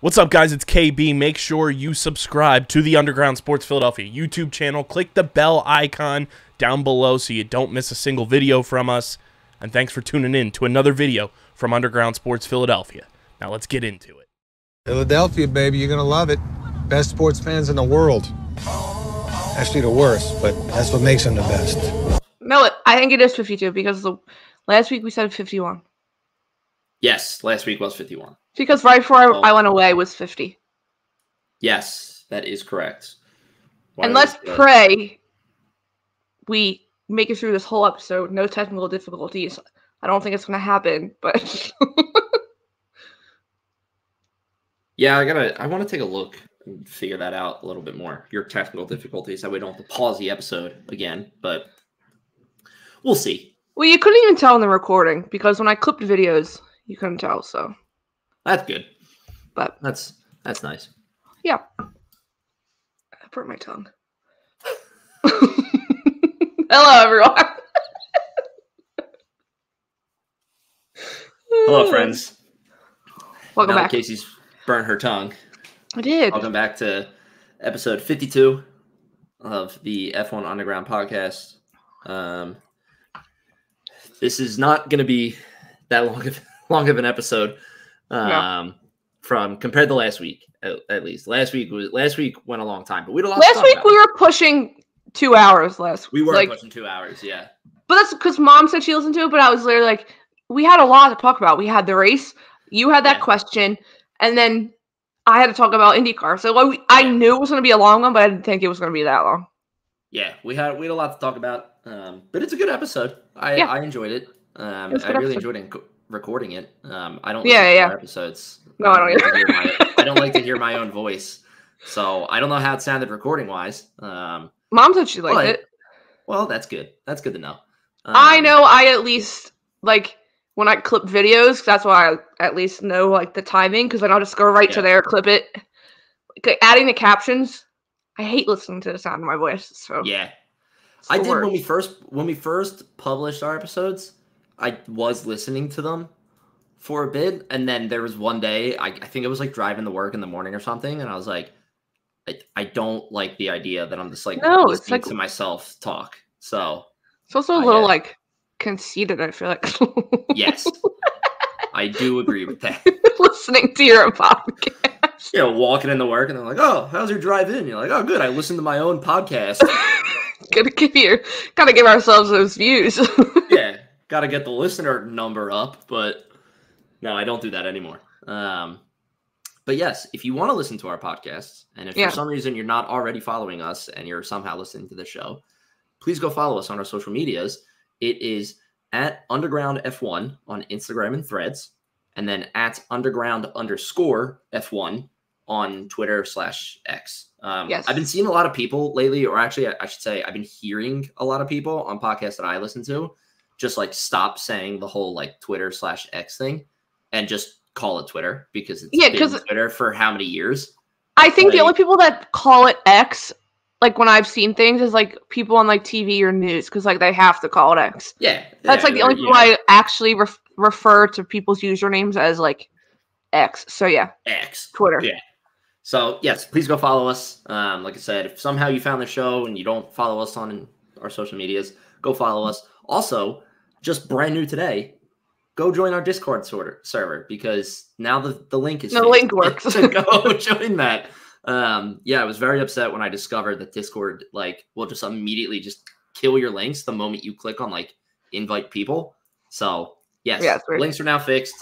What's up, guys? It's KB. Make sure you subscribe to the Underground Sports Philadelphia YouTube channel. Click the bell icon down below so you don't miss a single video from us. And thanks for tuning in to another video from Underground Sports Philadelphia. Now let's get into it. Philadelphia, baby. You're going to love it. Best sports fans in the world. Actually, the worst, but that's what makes them the best. No, I think it is 52 because last week we said 51. Yes, last week was 51. Because right before I went away was 50. Yes, that is correct. And let's pray we make it through this whole episode. No technical difficulties. I don't think it's going to happen, but... yeah, I want to take a look and figure that out a little bit more. Your technical difficulties. That we don't have to pause the episode again, but we'll see. Well, you couldn't even tell in the recording because when I clipped videos, you couldn't tell, so... That's good. But that's nice. Yeah. I burnt my tongue. Hello, everyone. Hello, friends. Welcome back. Casey's burnt her tongue. I did. Welcome back to episode 52 of the F1 Underground podcast. This is not going to be that long of an episode. No. Compared to last week, at least last week went a long time, but we had a lot. Last week we were pushing 2 hours. We were pushing 2 hours, yeah. But that's because Mom said she listened to it. But I was literally like, we had a lot to talk about. We had the race, you had that question, and then I had to talk about IndyCar. So I knew it was going to be a long one, but I didn't think it was going to be that long. Yeah, we had a lot to talk about. But it's a good episode. I enjoyed it. I really enjoyed it. Recording it. I don't like to hear episodes. No, I don't either. I don't like to hear my own voice. So I don't know how it sounded recording wise. Mom said she liked it. Well, that's good. That's good to know. I know I at least like when I clip videos, that's why I at least know like the timing, because then I'll just go right to there, clip it. Like, adding the captions, I hate listening to the sound of my voice. So yeah. I did when we first published our episodes. I was listening to them for a bit, and then there was one day, I think it was like driving to work in the morning or something, and I was like, I don't like the idea that I'm just like listening to myself talk. So it's also a little like conceited, I feel like. Yes. I do agree with that. Listening to your own podcast. You know, walking into work, and they're like, oh, how's your drive in? You're like, oh, good, I listened to my own podcast. Gotta give ourselves those views. Yeah. Got to get the listener number up, but no, I don't do that anymore. But yes, if you want to listen to our podcasts, and if for some reason you're not already following us and you're somehow listening to the show, please go follow us on our social medias. It is at Underground F1 on Instagram and Threads, and then at Underground_F1 on Twitter/X. I've been seeing a lot of people lately, or actually I should say I've been hearing a lot of people on podcasts that I listen to just like stop saying the whole like Twitter/X thing and just call it Twitter, because it's been Twitter for how many years? I think the only people that call it X, like when I've seen things, is like people on like TV or news, because like they have to call it X. Yeah. That's like the only people I actually refer to people's usernames as like X. So yeah. X. Twitter. Yeah. So yes, please go follow us. Like I said, if somehow you found the show and you don't follow us on our social medias, go follow us. Also, just brand new today, go join our Discord server, because now the link is... The link works. So go join that. Yeah, I was very upset when I discovered that Discord like will just immediately just kill your links the moment you click on like invite people. So yes, links are now fixed.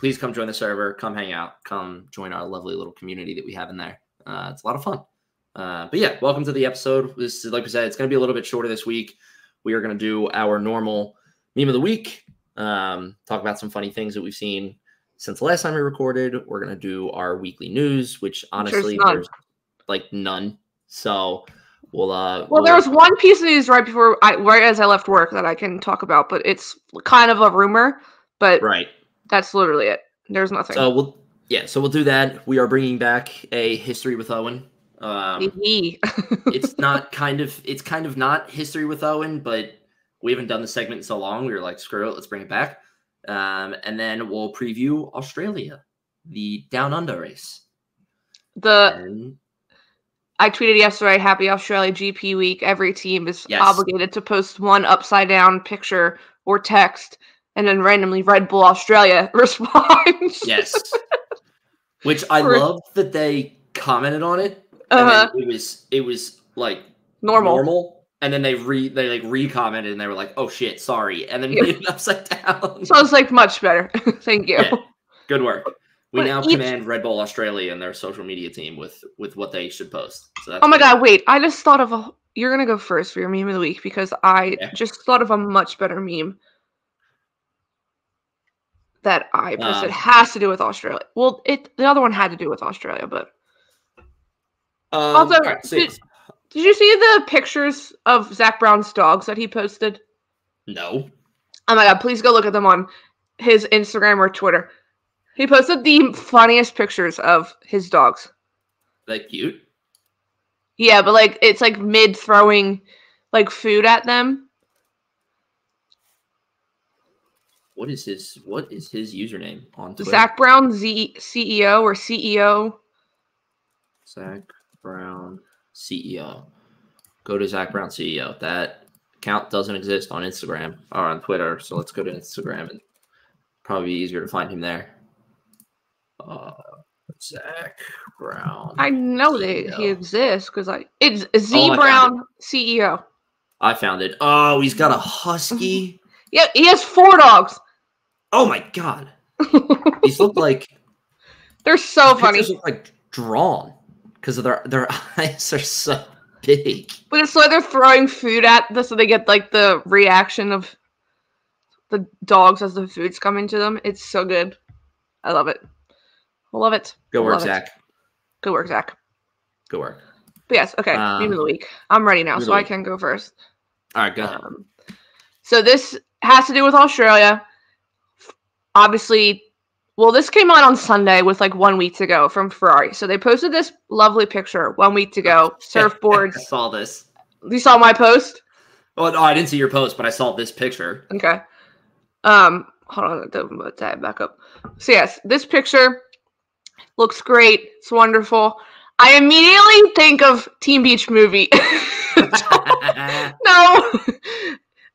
Please come join the server. Come hang out. Come join our lovely little community that we have in there. It's a lot of fun. But yeah, welcome to the episode. This is, like we said, it's going to be a little bit shorter this week. We are going to do our normal meme of the week, talk about some funny things that we've seen since the last time we recorded. We're going to do our weekly news, which honestly, there's like none. So we'll... there was one piece of news right before, right as I left work that I can talk about, but it's kind of a rumor, but that's literally it. There's nothing. So we'll do that. We are bringing back a History with Owen. It's not kind of not History with Owen, but we haven't done the segment in so long. We were like, screw it, let's bring it back. And then we'll preview Australia, the Down Under race. I tweeted yesterday, happy Australia GP week. Every team is obligated to post one upside-down picture or text, and then randomly Red Bull Australia responds. Yes. Which I love that they commented on it. And it was like normal. And then they recommented and they were like, "Oh shit, sorry." And then made it upside down. So it's like much better. Thank you. Yeah. Good work. We now command Red Bull Australia and their social media team with what they should post. So that's oh my god, wait. I just thought of a you're gonna go first for your meme of the week because I just thought of a much better meme that I posted. It has to do with Australia. Well, the other one had to do with Australia, but also did you see the pictures of Zach Brown's dogs that he posted? No. Oh my god, please go look at them on his Instagram or Twitter. He posted the funniest pictures of his dogs. Like cute? Yeah, but like it's like mid throwing like food at them. What is his username on Twitter? Zach Brown CEO or CEO. Zach Brown CEO. Go to Zach Brown CEO. That account doesn't exist on Instagram or on Twitter, so let's go to Instagram and probably be easier to find him there. Zach Brown. I know that he exists because it's Z Brown CEO. I found it. Oh, he's got a husky. Yeah, he has 4 dogs. Oh my god. These look like they're so funny. These look like drawn because their eyes are so big. But it's like they're throwing food at this so they get like the reaction of the dogs as the food's coming to them. It's so good. I love it. I love it. Good work, Zach. Good work. But yes, okay. Meme of the week. I'm ready now, so I can go first. All right, go. So this has to do with Australia. Obviously, well, this came on Sunday with like 1 week to go from Ferrari. So they posted this lovely picture 1 week to go. Surfboards. I saw this. You saw my post? Oh, no, I didn't see your post, but I saw this picture. Okay. Hold on. I'll tab back up. So yes, this picture looks great. It's wonderful. I immediately think of Teen Beach Movie. No.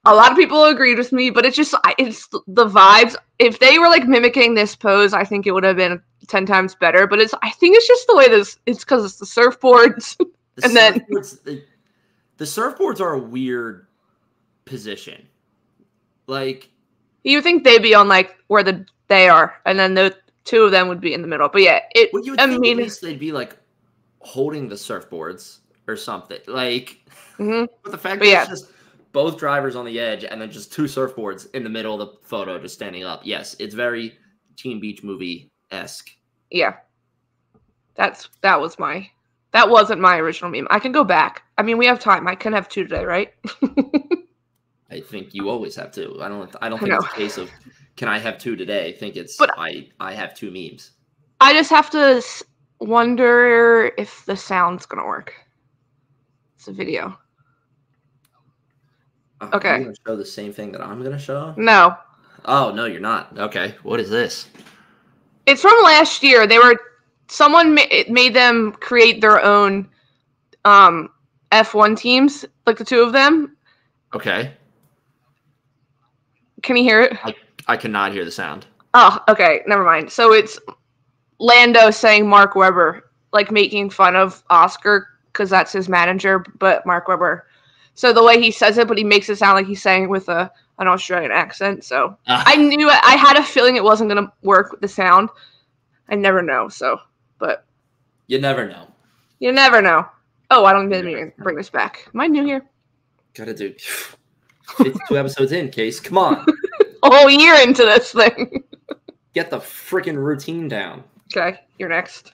A lot of people agreed with me, but it's the vibes. If they were like mimicking this pose, I think it would have been 10 times better. But I think it's just the way this. It's because it's the surfboards, the surfboards are a weird position. Like you would think they'd be on like where they are, and then the two of them would be in the middle. But yeah, at least they'd be like holding the surfboards or something. Like, but the fact that it's just both drivers on the edge, and then just two surfboards in the middle of the photo, just standing up. Yes, it's very Teen Beach Movie-esque. Yeah, that wasn't my original meme. I can go back. I mean, we have time. I can have two today, right? I think you always have two. I don't think it's a case of can I have two today. I think it's I have two memes. I just have to wonder if the sound's gonna work. It's a video. Oh, okay. Are you going to show the same thing that I'm going to show? No. Oh, no, you're not. Okay. What is this? It's from last year. Someone made them create their own F1 teams, like the two of them. Okay. Can you hear it? I cannot hear the sound. Oh, okay. Never mind. So it's Lando saying Mark Webber, like making fun of Oscar because that's his manager, but Mark Webber. So the way he says it, but he makes it sound like he's saying it with an Australian accent. So I knew I had a feeling it wasn't going to work with the sound. I never know. So, but you never know. You never know. Oh, I don't even bring this back. Am I new here? Gotta do 52 episodes in, Case. Come on. A whole year into this thing. Get the freaking routine down. Okay, you're next.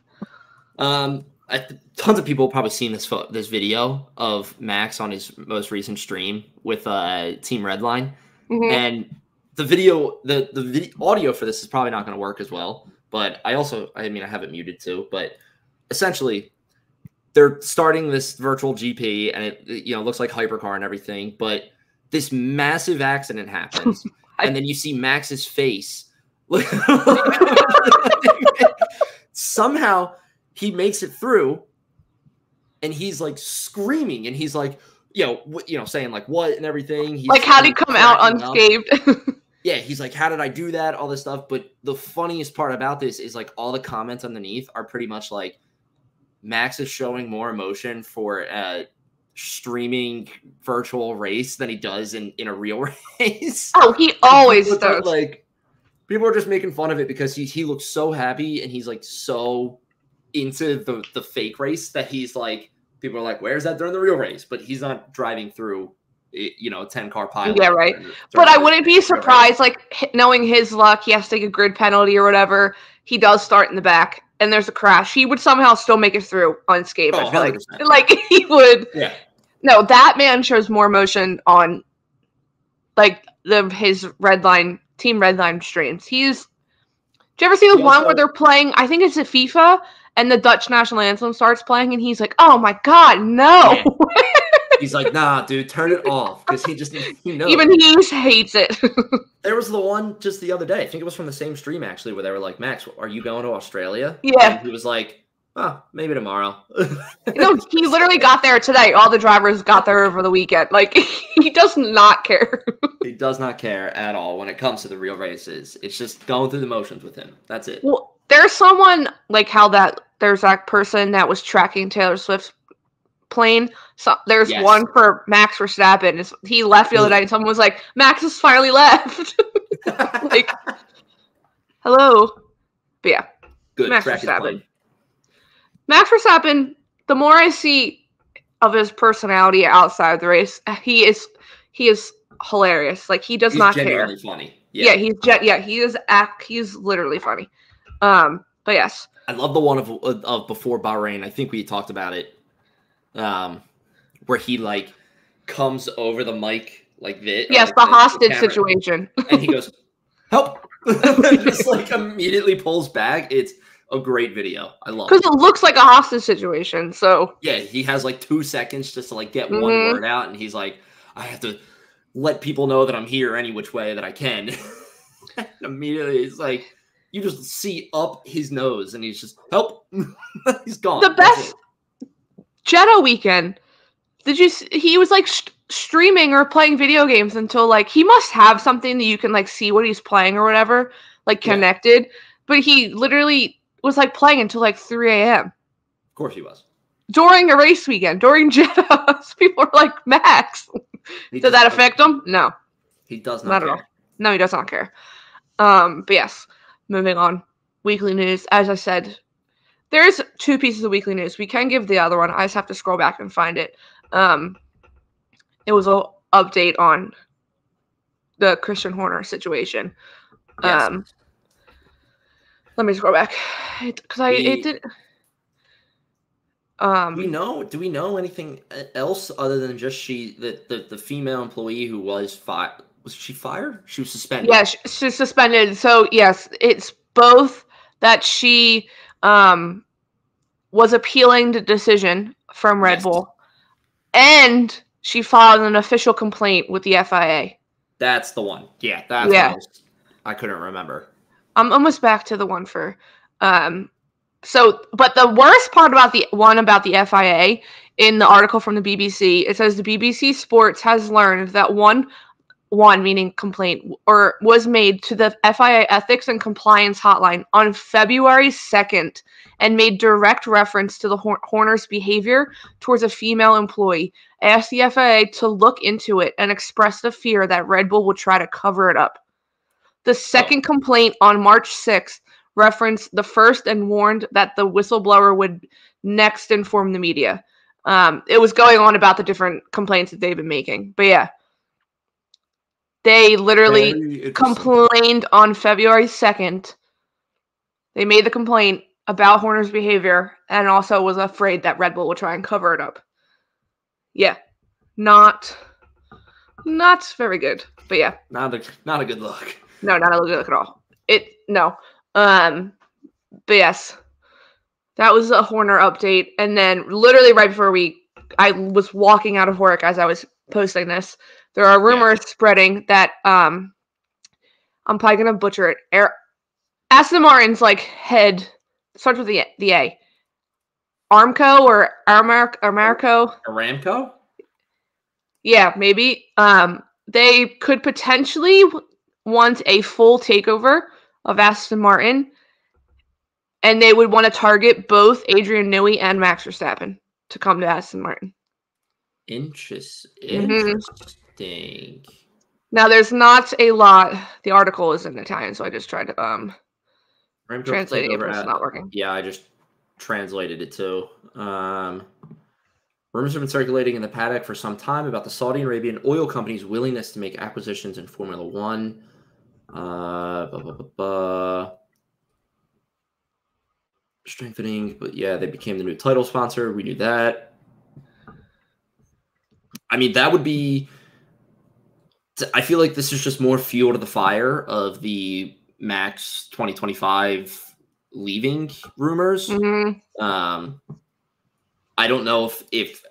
Tons of people have probably seen this video of Max on his most recent stream with Team Redline, and the audio for this is probably not going to work as well. But I have it muted too. But essentially, they're starting this virtual GP, and it looks like hypercar and everything. But this massive accident happens, and then you see Max's face. Somehow. he makes it through and he's like screaming and he's like, you know, saying like what and everything. He's like, how did he come out unscathed? Yeah, he's like, how did I do that? All this stuff. But the funniest part about this is like all the comments underneath are pretty much like, Max is showing more emotion for a streaming virtual race than he does in a real race. Oh, he always does. Like, people are just making fun of it because he looks so happy and he's like so into the fake race that he's like, people are like, where's that during the real race? But he's not driving through, you know, a 10-car pile. Yeah, right. But I wouldn't be surprised, like, knowing his luck, he has to take a grid penalty or whatever. He does start in the back and there's a crash. He would somehow still make it through unscathed. Oh, I feel like he would. Yeah. No, that man shows more emotion on, like, his Red Line, Team Red Line streams. He's, do you ever see the one where they're playing, I think it's a FIFA, and the Dutch national anthem starts playing, and he's like, oh my God, no. Yeah. He's like, nah, dude, turn it off. Because he just, you know. Even he hates it. There was the one just the other day. I think it was from the same stream, actually, where they were like, Max, are you going to Australia? Yeah. And he was like, oh, maybe tomorrow. No, he literally got there today. All the drivers got there over the weekend. Like, he does not care. He does not care at all when it comes to the real races. It's just going through the motions with him. That's it. Well, there's someone, like how that, there's that person that was tracking Taylor Swift's plane. So there's one for Max Verstappen. He left the other night and someone was like, Max has finally left. Like, hello. But yeah. Good. Max Verstappen. Max Verstappen, the more I see of his personality outside the race, he is hilarious. Like, he does not care. He's genuinely funny. Yeah, he is literally funny. But yes. I love the one of before Bahrain. I think we talked about it. Where he like comes over the mic like this. Yes, the hostage situation. And he goes, help. Just like immediately pulls back. It's a great video. I love it. Because it looks like a hostage situation. So yeah, he has like 2 seconds just to like get one word out, and he's like, I have to let people know that I'm here any which way that I can. And immediately it's like you just see up his nose and he's just help. He's gone. The best Jeddah weekend. Did you see, he was like streaming or playing video games until like he must have something that you can like see what he's playing or whatever, like connected. Yeah. But he literally was like playing until like 3 a.m. Of course he was. During a race weekend, during Jeddah, people are like, Max. Did that affect him? No. He does not care. At all. No, he does not care. But yes, moving on. Weekly news. As I said, there's 2 pieces of weekly news. We can give the other one. I just have to scroll back and find it. It was an update on the Christian Horner situation. Yes. Let me scroll back because it didn't. Do we know anything else other than just the female employee who was fired? Was she fired? She was suspended. Yeah, she's suspended. So yes, it's both that she was appealing the decision from Red Bull, and she filed an official complaint with the FIA. That's the one. Yeah, that's I couldn't remember. I'm almost back to the one for, but the worst part about the one about the FIA in the article from the BBC, it says the BBC Sports has learned that one meaning complaint, or was made to the FIA Ethics and Compliance Hotline on February 2nd and made direct reference to the Horner's behavior towards a female employee. I asked the FIA to look into it and express the fear that Red Bull will try to cover it up. The second complaint on March 6th referenced the first and warned that the whistleblower would next inform the media. It was going on about the different complaints that they've been making. But yeah, they literally complained on February 2nd. They made the complaint about Horner's behavior and also was afraid that Red Bull would try and cover it up. Yeah, not very good. But yeah, not a good look. No, not a good look at all. But yes, that was a Horner update. And then literally right before I was walking out of work as I was posting this, there are rumors spreading that, I'm probably going to butcher it. Aston Martin's like head starts with the A. Aramco or Aramco? Yeah, maybe. They could potentially want a full takeover of Aston Martin, and they would want to target both Adrian Newey and Max Verstappen to come to Aston Martin. Interesting. Now, there's not a lot. The article is in Italian, so I just tried to translate it, but it's not working. Yeah, I just translated it too. Rumors have been circulating in the paddock for some time about the Saudi Arabian oil company's willingness to make acquisitions in Formula 1. Strengthening, but yeah, they became the new title sponsor. We knew that. I mean, that would be... I feel like this is just more fuel to the fire of the Max 2025 leaving rumors. Mm-hmm. I don't know if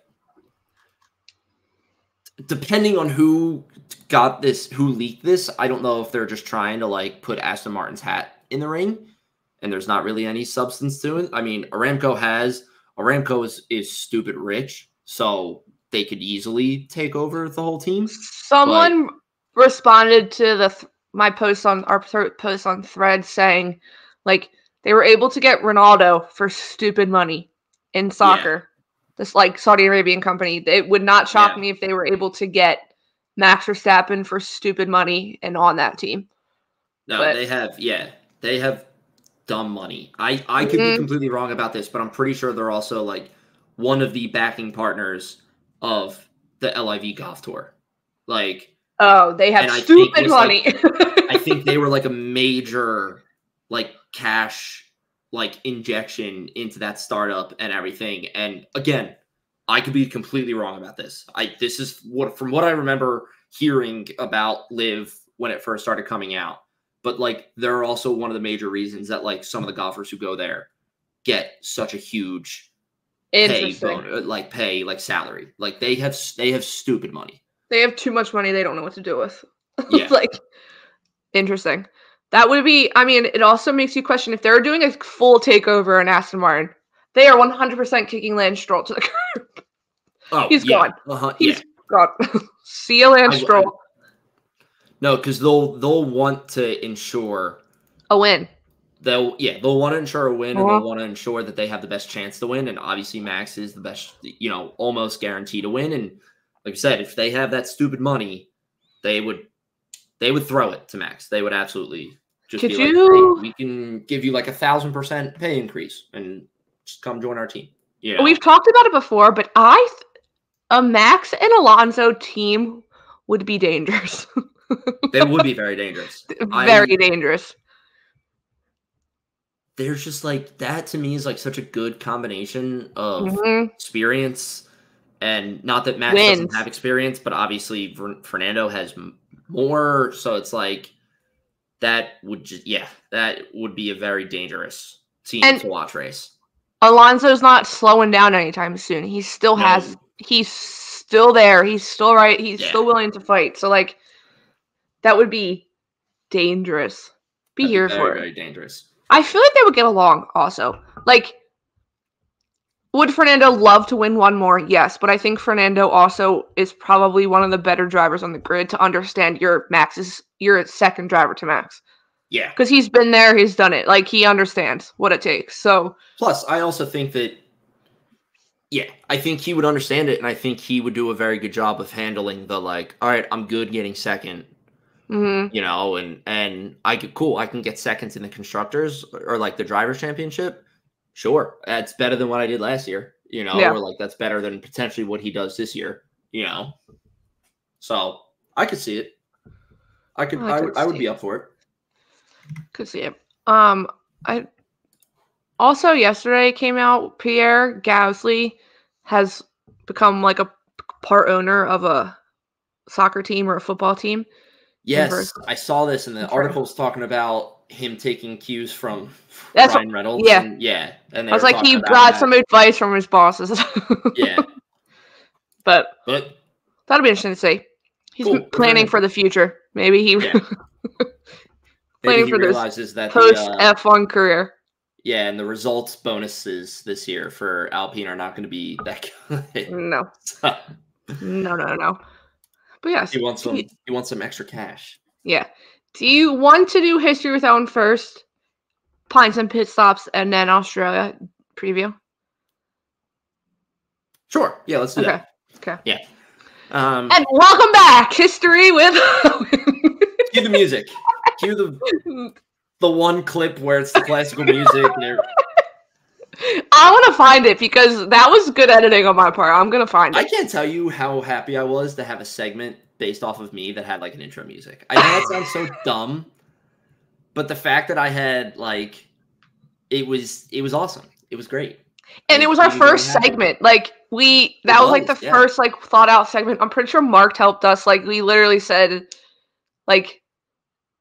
depending on who got this, who leaked this, I don't know if they're just trying to like put Aston Martin's hat in the ring and there's not really any substance to it. I mean, Aramco is stupid rich, so they could easily take over the whole team. Someone responded to my post on our post on Thread saying like they were able to get Ronaldo for stupid money in soccer. Yeah. This like Saudi Arabian company. It would not shock me if they were able to get Max Verstappen for stupid money and on that team. No, but they have dumb money. I could be completely wrong about this, but I'm pretty sure they're also like one of the backing partners of the LIV Golf Tour. Like, oh, they have stupid money. Like, I think they were like a major like cash like injection into that startup and everything. And again, I could be completely wrong about this. This is what, from what I remember hearing about Liv when it first started coming out, but like, they're also one of the major reasons that like some of the golfers who go there get such a huge pay salary. Like they have stupid money. They have too much money. They don't know what to do with. Yeah. Like, interesting. That would be, I mean, it also makes you question if they're doing a full takeover in Aston Martin, they are 100% kicking Lance Stroll to the curb. Oh, he's gone. Uh-huh, he's gone. See you, Lance Stroll. No, because they'll want to ensure a win. They'll want to ensure a win, and they'll want to ensure that they have the best chance to win. And obviously, Max is the best, you know, almost guaranteed to win. And like I said, if they have that stupid money, they would throw it to Max. They would absolutely. Just could be you? Like, hey, we can give you like 1,000% pay increase and just come join our team. Yeah, we've talked about it before, but a Max and Alonso team would be dangerous. They would be very dangerous. Very dangerous. There's just like that to me is like such a good combination of experience, and not that Max doesn't have experience, but obviously Fernando has more. So it's like. That would be a very dangerous team to watch race. Alonso's not slowing down anytime soon. He still has. He's still there. He's still right. He's still willing to fight. So like, that would be dangerous. Be here for it. Very dangerous. I feel like they would get along. Also, like, would Fernando love to win one more? Yes, but I think Fernando also is probably one of the better drivers on the grid to understand your second driver to Max. Yeah. Because he's been there, he's done it. Like, he understands what it takes. So plus, I also think that, I think he would understand it, and I think he would do a very good job of handling the, like, all right, I'm good getting second. You know, and I can get seconds in the Constructors or, like, the Drivers' Championship. Sure, that's better than what I did last year, you know, or, like, that's better than potentially what he does this year, you know. So I could see it. I would be up for it. Could see it. I also yesterday came out Pierre Gasly has become like a part owner of a soccer team or a football team. Yes, I saw this, and the article was talking about him taking cues from Ryan Reynolds. Yeah, and I was like, he got some advice from his bosses. But that'll be interesting to see. He's planning for the future. Maybe he realizes that post F1 career. Yeah, and the results bonuses this year for Alpine are not going to be that good. No. So. No. But yes. He wants some extra cash. Yeah. Do you want to do history with Owen first, pints and pit stops, and then Australia preview? Sure. Yeah, let's do that. Okay. Yeah. And welcome back, history with Owen. Cue the music. Cue the one clip where it's the classical music. I want to find it because that was good editing on my part. I'm going to find it. I can't tell you how happy I was to have a segment based off of me that had like an intro music. I know that sounds so dumb, but the fact that I had like, it was awesome. It was great. And it was our first segment. Like that was the first like thought out segment. I'm pretty sure Mark helped us. Like we literally said like,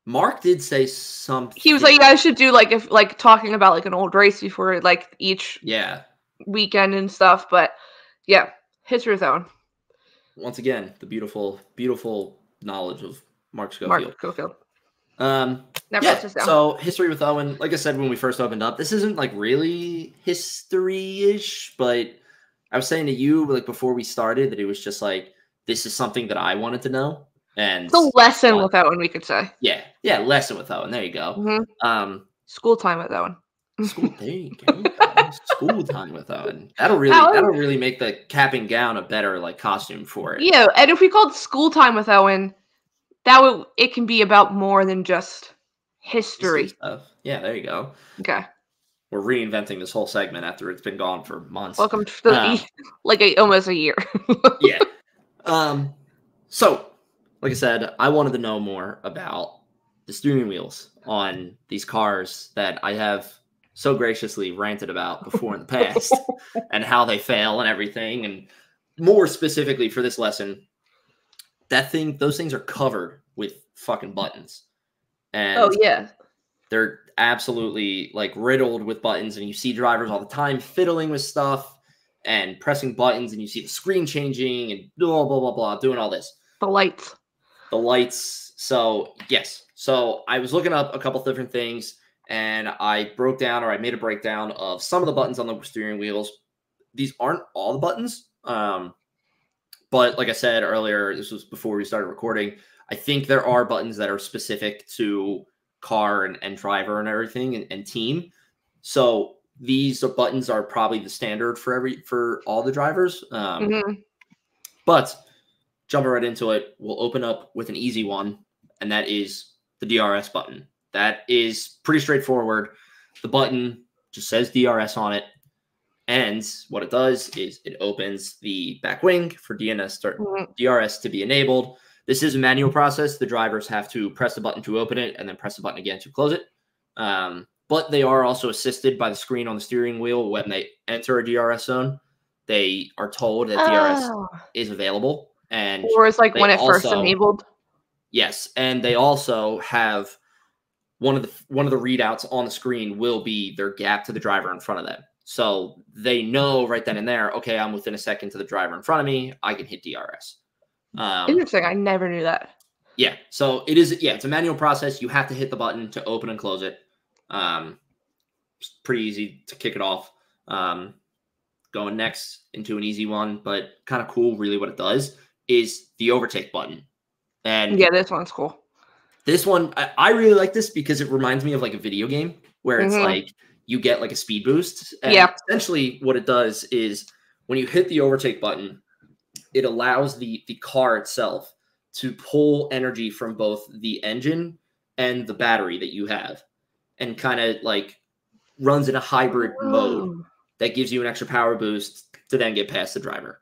Mark did say something. He was like, "You guys should do like talking about like an old race before like each weekend and stuff." But yeah, history with Owen. Once again, the beautiful, beautiful knowledge of Mark Schofield. Never watched this down. So history with Owen. Like I said when we first opened up, this isn't like really history-ish, but I was saying to you like before we started that it was just like this is something that I wanted to know. And it's a lesson with that one, we could say. Yeah, lesson with that one. There you go. Mm-hmm. School time with that one. School time with that one. That'll really make the cap and gown a better like costume for it. Yeah, and if we called school time with Owen, it can be about more than just history. Stuff. Yeah, there you go. Okay. We're reinventing this whole segment after it's been gone for months. Welcome to almost a year. Yeah. So. Like I said, I wanted to know more about the steering wheels on these cars that I have so graciously ranted about before in the past and how they fail and everything. And more specifically for this lesson, those things are covered with fucking buttons. And they're absolutely like riddled with buttons. And you see drivers all the time fiddling with stuff and pressing buttons. And you see the screen changing and blah, blah, blah, blah, doing all this. The lights. So, yes. So, I was looking up a couple of different things, and I made a breakdown of some of the buttons on the steering wheels. These aren't all the buttons. But, like I said earlier, this was before we started recording, I think there are buttons that are specific to car and driver and everything and team. So, these buttons are probably the standard for all the drivers. But... jumping right into it, we'll open up with an easy one, and that is the DRS button. That is pretty straightforward. The button just says DRS on it, and what it does is it opens the back wing for DRS to be enabled. This is a manual process. The drivers have to press the button to open it and then press the button again to close it. But they are also assisted by the screen on the steering wheel when they enter a DRS zone. They are told that DRS is available. Or it's like when it first enabled. Yes, and they also have one of the readouts on the screen will be their gap to the driver in front of them. So they know right then and there, okay, I'm within a second to the driver in front of me. I can hit DRS. Interesting. I never knew that. Yeah. So it is. Yeah, it's a manual process. You have to hit the button to open and close it. It's pretty easy to kick it off. Going next into an easy one, but kind of cool. Really, what it does is the overtake button. And yeah, this one's cool. This one, I really like this because it reminds me of like a video game where it's like you get like a speed boost. And essentially what it does is when you hit the overtake button, it allows the car itself to pull energy from both the engine and the battery that you have and kind of like runs in a hybrid mode that gives you an extra power boost to then get past the driver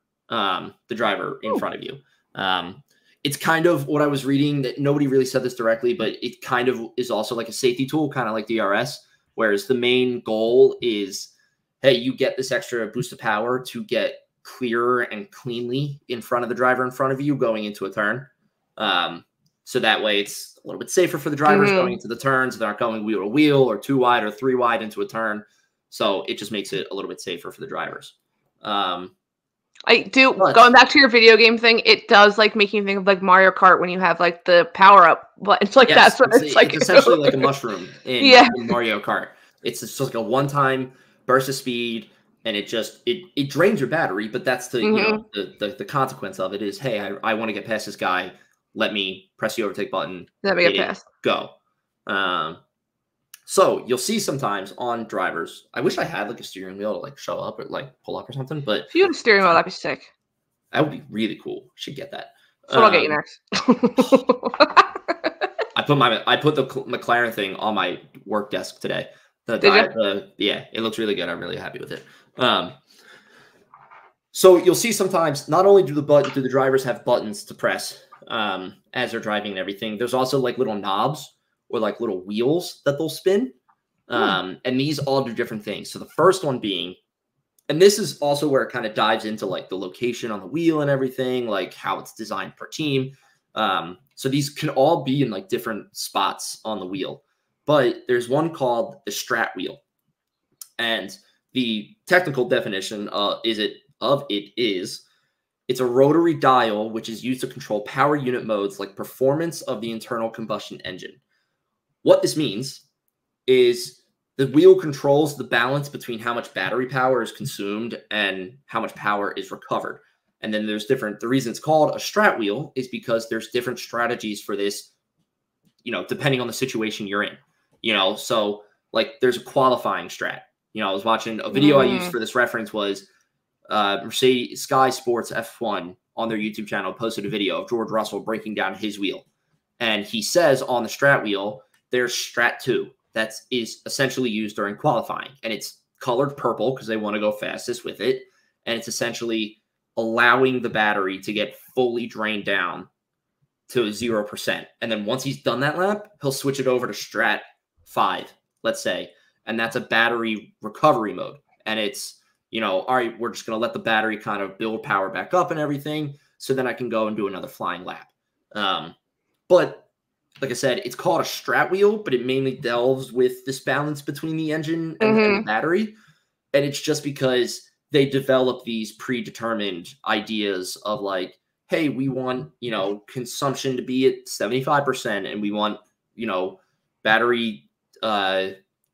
in front of you. It's kind of what I was reading that nobody really said this directly, but it kind of is also like a safety tool, kind of like DRS, whereas the main goal is, hey, you get this extra boost of power to get clearer and cleanly in front of the driver in front of you going into a turn. So that way it's a little bit safer for the drivers going into the turns. They're not going wheel to wheel or two wide or three wide into a turn. So it just makes it a little bit safer for the drivers. Going back to your video game thing, it does like make you think of like Mario Kart when you have like the power up, but it's like that's what it's like. It's essentially like a mushroom in Mario Kart. It's just like a one-time burst of speed, and it just it drains your battery. But that's the you know the consequence of it is, hey, I want to get past this guy. Let me press the overtake button. Let me get past. Go. So you'll see sometimes on drivers. I wish I had like a steering wheel to like show up or like pull up or something. But if you had a steering wheel, that'd be sick. That would be really cool. Should get that. So I'll get you next. I put the McLaren thing on my work desk today. Yeah, it looks really good. I'm really happy with it. So you'll see sometimes not only do the drivers have buttons to press as they're driving and everything, there's also like little knobs or like little wheels that they'll spin. And these all do different things. So the first one being, and this is also where it kind of dives into like the location on the wheel and everything, like how it's designed per team. So these can all be in like different spots on the wheel. But there's one called the strat wheel. And the technical definition is it's a rotary dial which is used to control power unit modes like performance of the internal combustion engine. What this means is the wheel controls the balance between how much battery power is consumed and how much power is recovered. And then there's the reason it's called a strat wheel is because there's different strategies for this, you know, depending on the situation you're in. You know, so like there's a qualifying strat. You know, I was watching a video I used for this reference was Mercedes Sky Sports F1 on their YouTube channel posted a video of George Russell breaking down his wheel. And he says on the strat wheel, there's strat 2 that is essentially used during qualifying. And it's colored purple because they want to go fastest with it. And it's essentially allowing the battery to get fully drained down to 0%. And then once he's done that lap, he'll switch it over to strat 5, let's say. And that's a battery recovery mode. And it's, you know, all right, we're just going to let the battery kind of build power back up and everything. So then I can go and do another flying lap. But like I said, it's called a strat wheel, but it mainly delves with this balance between the engine and the battery. And it's just because they develop these predetermined ideas of like, hey, we want, you know, consumption to be at 75% and we want, you know, battery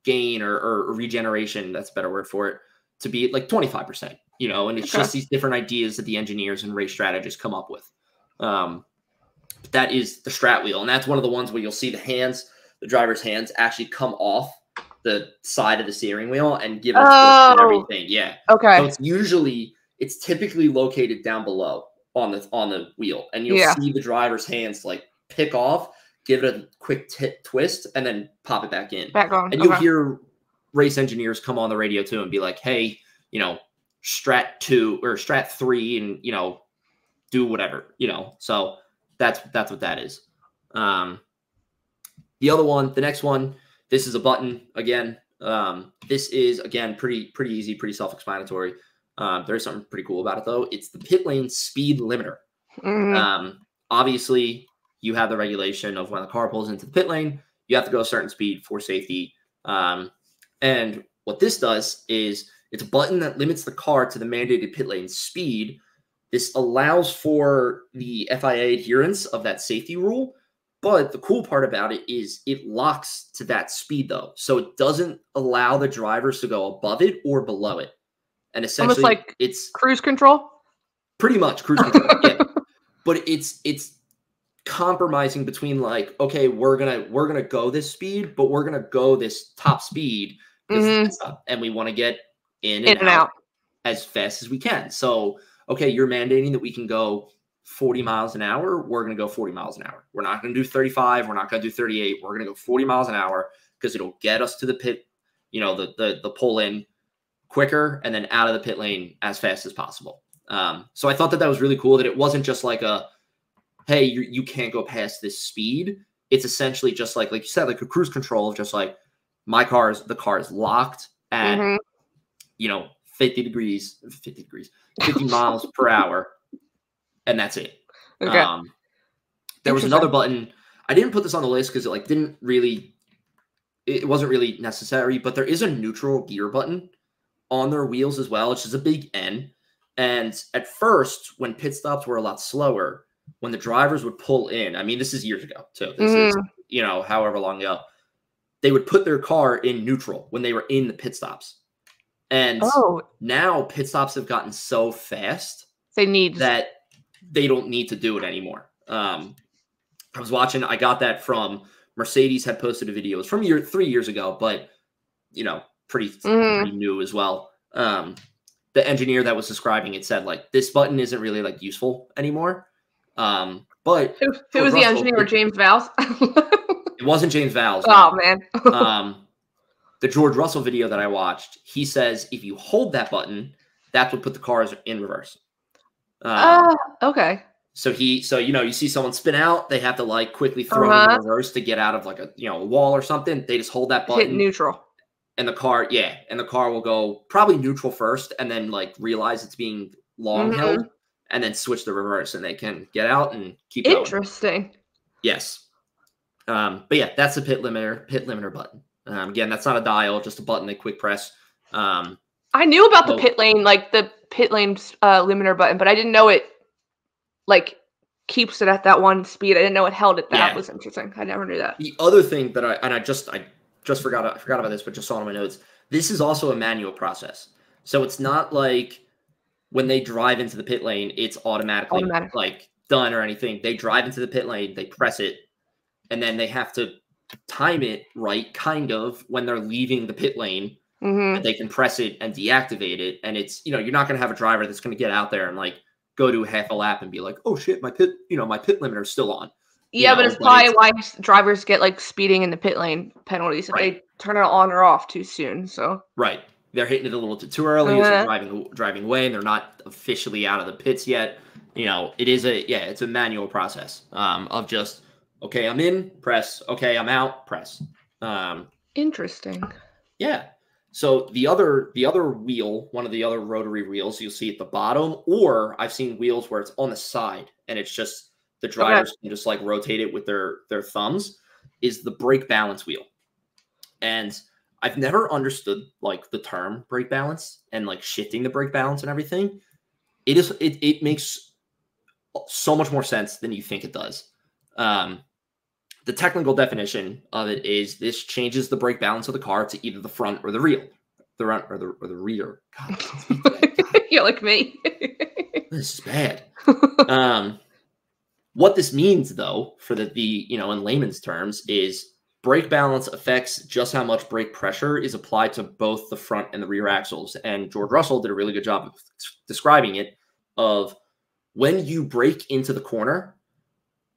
gain or regeneration, that's a better word for it, to be at like 25%, you know, and it's just these different ideas that the engineers and race strategists come up with. That is the strat wheel. And that's one of the ones where you'll see the hands, the driver's hands actually come off the side of the steering wheel and give it a twist and everything. Yeah. Okay. So it's typically located down below on the wheel. And you'll see the driver's hands like pick off, give it a quick twist, and then pop it back in. Back on. And you'll hear race engineers come on the radio too and be like, hey, you know, strat 2 or strat 3 and, you know, do whatever, you know. So that's what that is. The other one, the next one, this is a button again. This is again pretty easy, pretty self-explanatory. There's something pretty cool about it though. It's the pit lane speed limiter. Obviously, you have the regulation of when the car pulls into the pit lane, you have to go a certain speed for safety. And what this does is it's a button that limits the car to the mandated pit lane speed. This allows for the FIA adherence of that safety rule. But the cool part about it is it locks to that speed, though. So it doesn't allow the drivers to go above it or below it. And essentially, like it's cruise control? Pretty much cruise control, yeah. But it's compromising between like, okay, we're gonna go this speed, but we're gonna go this top speed and we want to get in and out as fast as we can. So okay, you're mandating that we can go 40 miles an hour, we're going to go 40 miles an hour. We're not going to do 35. We're not going to do 38. We're going to go 40 miles an hour because it'll get us to the pit, you know, the pull in quicker and then out of the pit lane as fast as possible. So I thought that was really cool that it wasn't just like a, hey, you can't go past this speed. It's essentially just like you said, like a cruise control of just like the car is locked at, you know, 50 miles per hour. And that's it. Okay. There was another button. I didn't put this on the list because it like didn't really, it wasn't really necessary, but there is a neutral gear button on their wheels as well. It's just a big N. And at first, when pit stops were a lot slower, when the drivers would pull in, I mean, this is years ago too. This is, you know, however long ago. they would put their car in neutral when they were in the pit stops. And now pit stops have gotten so fast that they don't need to do it anymore. I was watching, I got that from Mercedes had posted a video. It was from 3 years ago, but you know, pretty new as well. The engineer that was describing it said like, this button isn't really like useful anymore. But who was the engineer? James Vowles? It wasn't James Vowles. Oh man. The George Russell video that I watched, he says if you hold that button, that's what put the cars in reverse. Okay. So you know, you see someone spin out, they have to like quickly throw in reverse to get out of like a wall or something. They just hold that button. Hit neutral. And the car, yeah, and the car will go probably neutral first, and then like realize it's being long held, and then switch the reverse, and they can get out and keep going. Interesting. Yes. But yeah, that's the pit limiter button. Again, that's not a dial, just a button they quick press. I knew about the pit lane, like the pit lane limiter button, but I didn't know it like keeps it at that one speed. I didn't know it held it. That was interesting. I never knew that. The other thing that I just forgot about this, but just saw it on my notes. This is also a manual process. So it's not like when they drive into the pit lane, it's automatic. Like done or anything. They drive into the pit lane, they press it, and then they have to time it right, kind of, when they're leaving the pit lane. And they can press it and deactivate it. And it's, you know, you're not going to have a driver that's going to get out there and like go to half a lap and be like, oh shit, my pit limiter is still on. Yeah, but it's probably why drivers get like speeding in the pit lane penalties if they turn it on or off too soon. So right, they're hitting it a little too early. They're driving away, and they're not officially out of the pits yet. You know, it is it's a manual process of just. Okay, I'm in, press. Okay, I'm out, press. Interesting. Yeah. So the other wheel, one of the other rotary wheels you'll see at the bottom, or I've seen wheels where it's on the side and it's just the drivers can just like rotate it with their thumbs, is the brake balance wheel. And I've never understood like the term brake balance and like shifting the brake balance and everything. It makes so much more sense than you think it does. The technical definition of it is this changes the brake balance of the car to either the front or the rear. The rear. God, you're like me. This is bad. What this means, though, for the in layman's terms, is brake balance affects just how much brake pressure is applied to both the front and the rear axles. And George Russell did a really good job of describing it. Of when you brake into the corner,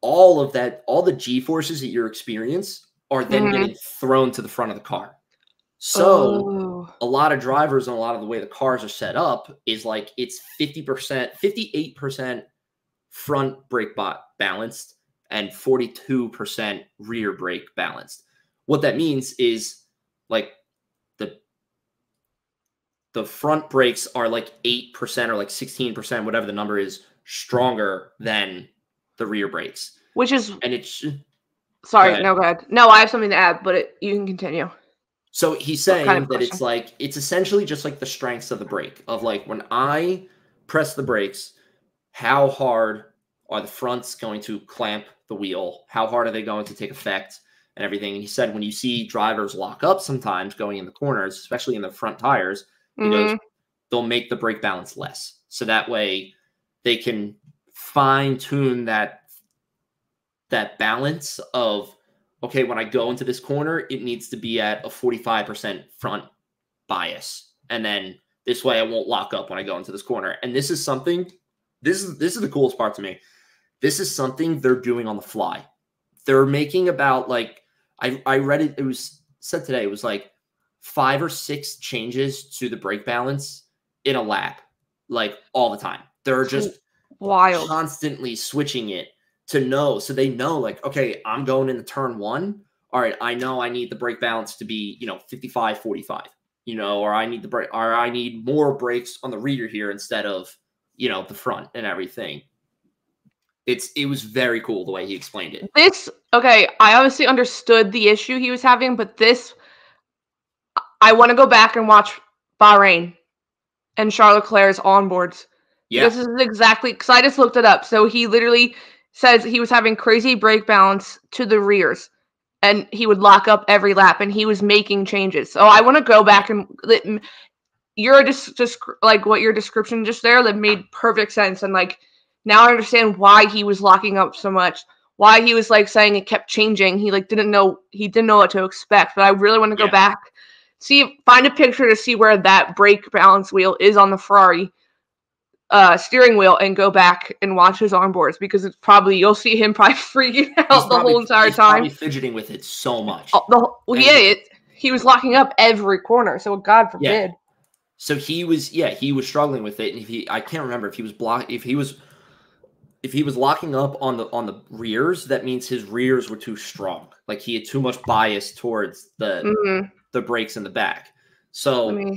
all of that, all the G-forces that you experience are then getting thrown to the front of the car. So a lot of drivers and a lot of the way the cars are set up is like it's 50%, 58% front brake balanced and 42% rear brake balanced. What that means is like the front brakes are like 8% or like 16%, whatever the number is, stronger than the rear brakes, which is, and it's sorry, go ahead. No, I have something to add, but you can continue. So he's saying that it's like, it's essentially just like the strengths of the brake of like, when I press the brakes, how hard are the fronts going to clamp the wheel? How hard are they going to take effect and everything? And he said, when you see drivers lock up sometimes going in the corners, especially in the front tires, because they'll make the brake balance less. So that way they can fine-tune that balance of, okay, when I go into this corner, it needs to be at a 45% front bias. And then this way I won't lock up when I go into this corner. And this is something, this is the coolest part to me. This is something they're doing on the fly. They're making about like, I read it, it was said today, it was like 5 or 6 changes to the brake balance in a lap, like all the time. They're just wild, constantly switching it to know, so they know like, okay, I'm going into turn 1. All right, I know I need the brake balance to be, 55-45, or I need the brake, or I need more brakes on the rear here instead of, the front and everything. It was very cool the way he explained it. I obviously understood the issue he was having, but this, I want to go back and watch Bahrain and Charles Leclerc's onboards. Yeah. This is exactly, because I just looked it up. So he literally says he was having crazy brake balance to the rears. and he would lock up every lap, and he was making changes. So I want to go back and your description just there that made perfect sense, and like now I understand why he was locking up so much, why he was like saying it kept changing. He like didn't know what to expect. But I really want to go back, find a picture to see where that brake balance wheel is on the Ferrari steering wheel, and go back and watch his onboards, because it's probably, you'll see him probably freaking out the whole entire time. He's fidgeting with it so much. He was locking up every corner. So God forbid. Yeah. So he was struggling with it, and I can't remember if he was if he was locking up on the rears, that means his rears were too strong. Like he had too much bias towards the brakes in the back. So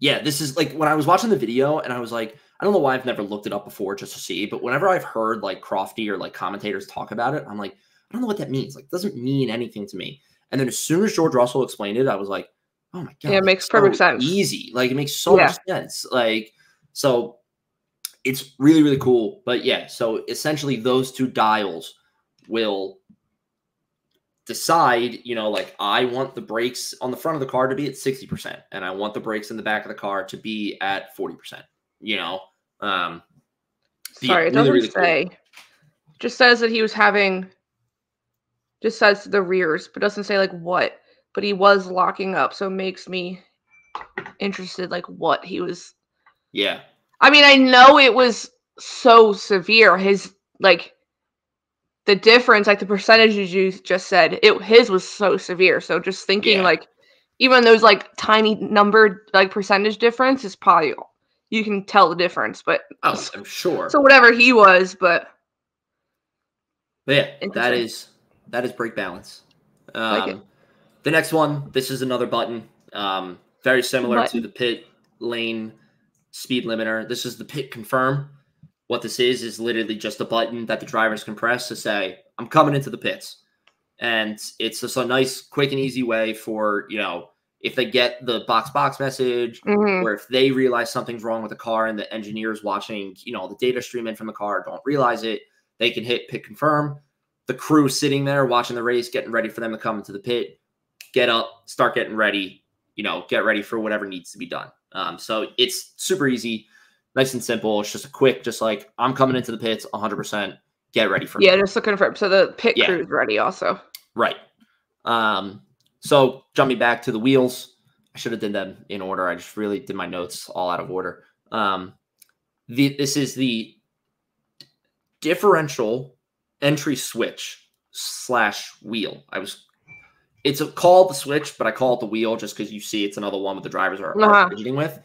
this is like when I was watching the video, and I was like, I don't know why I've never looked it up before just to see, but whenever I've heard like Crofty or like commentators talk about it, I'm like, I don't know what that means. Like, it doesn't mean anything to me. And then as soon as George Russell explained it, I was like, oh my God, it makes perfect sense. Easy. Like it makes so much sense. Like, so it's really, really cool. But yeah, so essentially those two dials will decide, you know, like I want the brakes on the front of the car to be at 60%, and I want the brakes in the back of the car to be at 40%, you know? Sorry, it doesn't say. Cool. Just says that he was having, just says the rears, but doesn't say like what, but he was locking up. So it makes me interested, like what he was. Yeah. I mean, I know it was so severe. His, like, the difference, like the percentages you just said, his was so severe. So just thinking, like, even those, like, tiny number, like, percentage difference is probably, you can tell the difference. But I'm sure. So whatever he was, but yeah, that is brake balance. Like it. The next one, this is another button. Very similar to the pit lane speed limiter. This is the pit confirm. What this is literally just a button that the drivers can press to say, I'm coming into the pits. And it's just a nice, quick and easy way for, you know, if they get the box message, or if they realize something's wrong with the car and the engineers watching, you know, the data stream in from the car don't realize it, they can hit pit confirm. The crew sitting there watching the race, getting ready for them to come into the pit, get up, start getting ready, you know, get ready for whatever needs to be done. So it's super easy, nice and simple. It's just a quick, just like, I'm coming into the pits 100%. Get ready for me. Just to confirm. So the pit crew is ready also. Right. So jumping back to the wheels, I should have done them in order. I just really did my notes all out of order. This is the differential entry switch / wheel. It's called the switch, but I call it the wheel just because you see it's another one that the drivers are fidgeting with.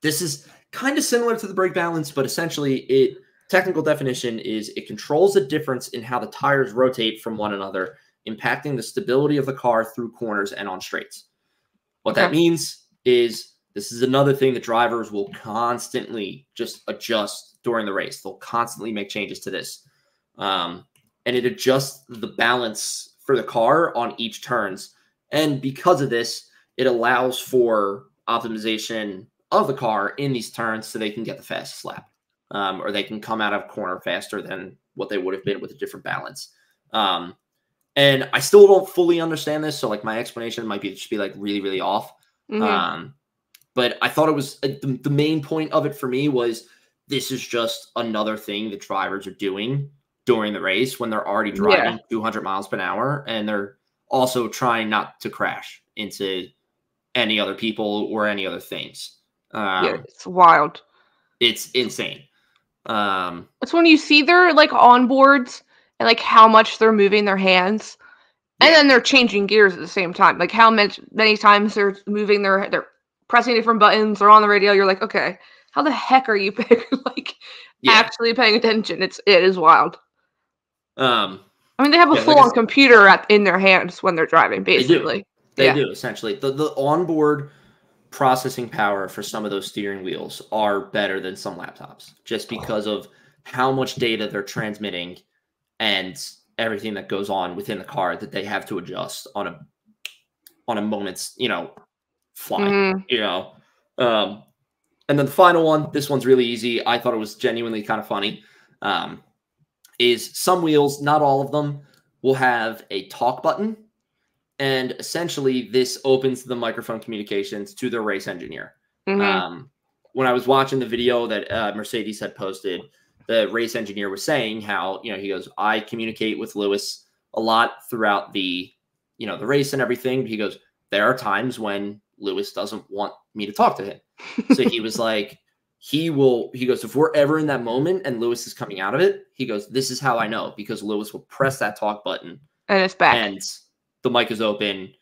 This is kind of similar to the brake balance, but essentially technical definition is it controls the difference in how the tires rotate from one another, impacting the stability of the car through corners and on straights. What that means is this is another thing that drivers will constantly just adjust during the race. They'll constantly make changes to this. And it adjusts the balance for the car on each turns. And because of this, it allows for optimization of the car in these turns so they can get the fastest lap, or they can come out of corner faster than what they would have been with a different balance. And I still don't fully understand this. So like my explanation might be, just be like really, really off. But I thought it was the main point of it for me was this is just another thing that drivers are doing during the race when they're already driving 200 miles per hour, and they're also trying not to crash into any other people or any other things. It's wild. It's insane. It's when you see their like onboards and like how much they're moving their hands, and then they're changing gears at the same time. Like how many times they're moving they're pressing different buttons or on the radio. You're like, okay, how the heck are you actually paying attention? It is wild. I mean, they have a full-on computer in their hands when they're driving, basically. They do, essentially. The onboard processing power for some of those steering wheels are better than some laptops, just because of how much data they're transmitting and everything that goes on within the car that they have to adjust on a moment's, you know, fly, you know. And then the final one, this one's really easy. I thought it was genuinely kind of funny. Is some wheels, not all of them, we'll have a talk button. And essentially, this opens the microphone communications to the race engineer. Mm-hmm. When I was watching the video that Mercedes had posted, the race engineer was saying how, he goes, I communicate with Lewis a lot throughout the, the race and everything. He goes, there are times when Lewis doesn't want me to talk to him. So he was like, he goes, if we're ever in that moment and Lewis is coming out of it, he goes, this is how I know, because Lewis will press that talk button. And it's back. And the mic is open.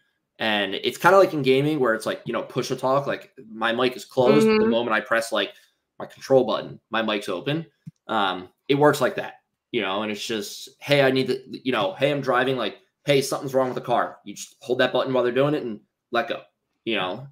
And it's kind of like in gaming where it's like, push a talk. Like my mic is closed. Mm-hmm. The moment I press like my control button, my mic's open. It works like that, and it's just, hey, I need to, hey, I'm driving, like, hey, something's wrong with the car. You just hold that button while they're doing it and let go,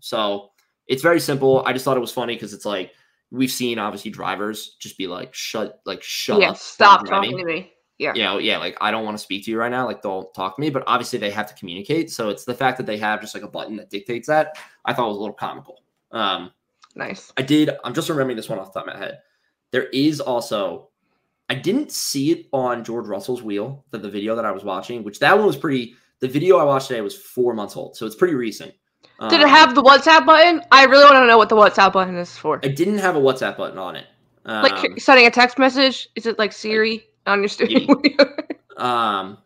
so it's very simple. I just thought it was funny because it's like, we've seen obviously drivers just be like, shut up. Stop talking to me. Yeah. Like, I don't want to speak to you right now. Like, don't talk to me. But obviously they have to communicate. So it's the fact that they have just like a button that dictates that, I thought was a little comical. Nice. I'm just remembering this one off the top of my head. There is also, I didn't see it on George Russell's wheel, the video that I was watching, which that one was pretty, the video I watched today was 4 months old. So it's pretty recent. Did it have the WhatsApp button? I really want to know what the WhatsApp button is for. It didn't have a WhatsApp button on it. Like sending a text message? Is it like Siri on your steering wheel?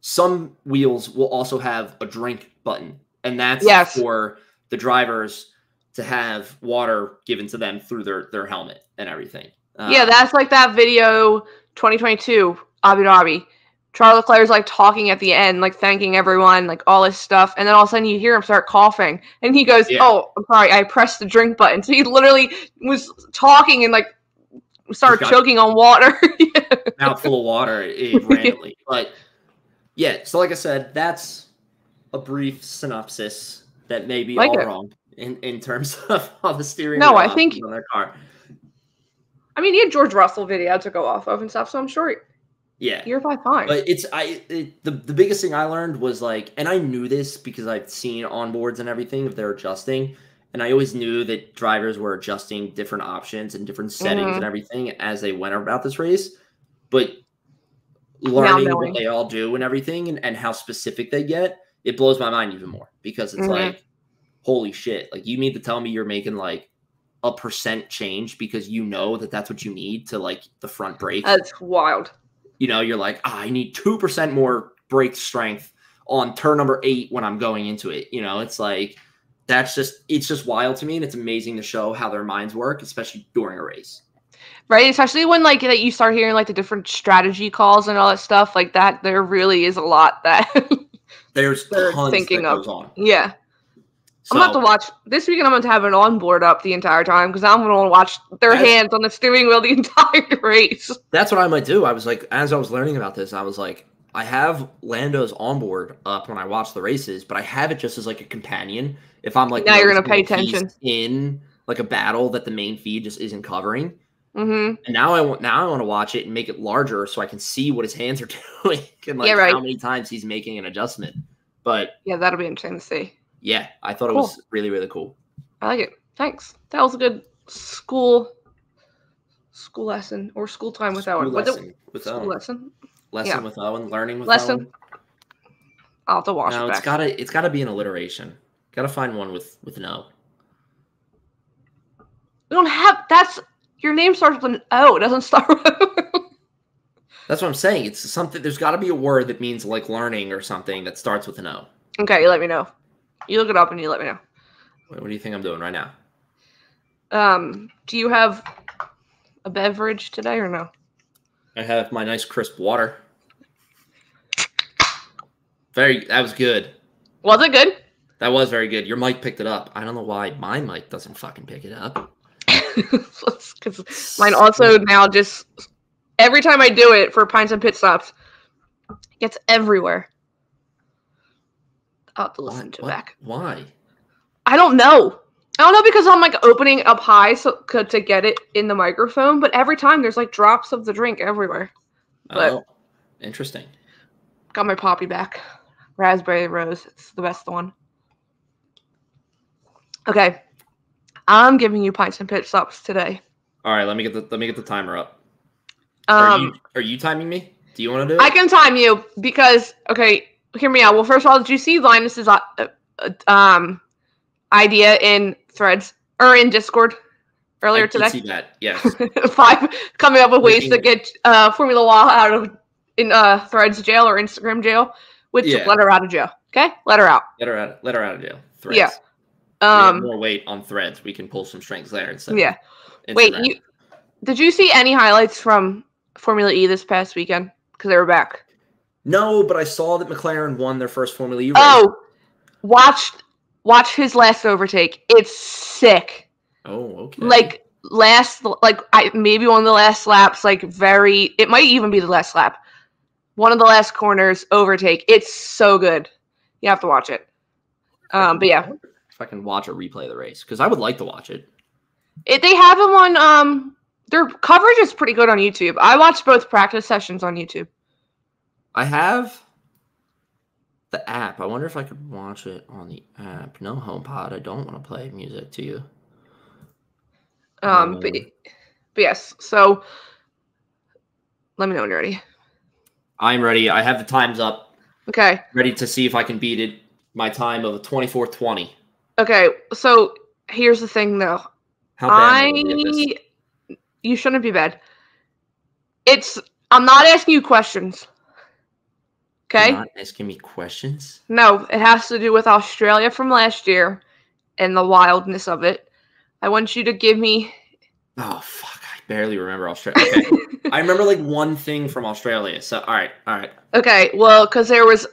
Some wheels will also have a drink button. And that's for the drivers to have water given to them through their helmet and everything. Yeah, that's like that video 2022, Abu Dhabi. Charles Leclerc's like talking at the end, like thanking everyone, like all this stuff. And then all of a sudden you hear him start coughing. And he goes, oh, I'm sorry, I pressed the drink button. So he literally was talking and like started choking on water. Mouthful of water randomly. But yeah, so like I said, that's a brief synopsis that may be all wrong in terms of all the steering wheel on their car. I mean, he had George Russell video to go off of and stuff, so I'm sure you're fine. But it's the biggest thing I learned was like, and I knew this because I've seen onboards and everything if they're adjusting, and I always knew that drivers were adjusting different options and different settings and everything as they went about this race. But learning what they all do and everything and how specific they get, it blows my mind even more because it's like, holy shit! Like you need to tell me you're making like a 1% change because you know that's what you need to like the front brake. That's wild. You're like, I need 2% more brake strength on turn number 8 when I'm going into it. It's like, it's just wild to me. And it's amazing to show how their minds work, especially during a race. Right. Especially when like that you start hearing like the different strategy calls and all that stuff like that. There really is a lot that there's tons thinking that goes on. Yeah. So, I'm going to have to watch this weekend. I'm going to have an onboard up the entire time because I'm going to watch their hands on the steering wheel the entire race. That's what I might do. I was like, as I was learning about this, I was like, I have Lando's onboard up when I watch the races, but I have it just as like a companion. If I'm like, now you're going to pay attention in like a battle that the main feed just isn't covering. And now I want to watch it and make it larger so I can see what his hands are doing and like how many times he's making an adjustment. But yeah, that'll be interesting to see. Yeah, I thought it was really, really cool. I like it. Thanks. That was a good school lesson or school time with Owen. Learning with Owen. I'll have to watch it back. It's gotta be an alliteration. Gotta find one with an O. We don't have your name starts with an O, it doesn't start with O. That's what I'm saying. It's something there's gotta be a word that means like learning or something that starts with an O. Okay, you let me know. You look it up and you let me know. Wait, what do you think I'm doing right now? Do you have a beverage today or no? I have my nice crisp water. That was good. Was it good? That was very good. Your mic picked it up. I don't know why my mic doesn't fucking pick it up. Mine also now just, every time I do it for Pints and Pit Stops, it gets everywhere. I'll have to listen to it back. Why? I don't know. I don't know because I'm like opening up high to get it in the microphone, but every time there's like drops of the drink everywhere. But interesting. Got my poppy back. Raspberry rose. It's the best one. Okay. I'm giving you Pints and Pit Stops today. All right, let me get the timer up. Are you timing me? Do you want to do it? I can time you because, okay, hear me out. Well, first of all, did you see Linus's idea in Threads or in Discord earlier today? I did see that, yes. Five, coming up with ways to get Formula 1 out of Threads jail or Instagram jail, which let her out of jail. Okay? Let her out. Let her out of jail. Threads. Yeah. We have more weight on Threads. We can pull some strings there instead. Yeah. Wait, did you see any highlights from Formula E this past weekend? Because they were back. No, but I saw that McLaren won their first Formula E race. Oh, watch his last overtake. It's sick. Oh, okay. Like maybe one of the last laps. Like it might even be the last lap. One of the last corners overtake. It's so good. You have to watch it. But yeah. If I can watch a replay of the race, because I would like to watch it. They have them on. Their coverage is pretty good on YouTube. I watched both practice sessions on YouTube. I have the app. I wonder if I could watch it on the app. No HomePod. I don't want to play music to you. But yes. So let me know when you're ready. I'm ready. I have the times up. Okay. Ready to see if I can beat it. My time of 24:20. Okay. So here's the thing, though. How bad am I gonna get this? You shouldn't be bad. I'm not asking you questions. Okay. You're not asking me questions? No, it has to do with Australia from last year and the wildness of it. I want you to give me. Oh, fuck. I barely remember Australia. Okay. I remember like one thing from Australia. So, all right. Okay. Well, because there was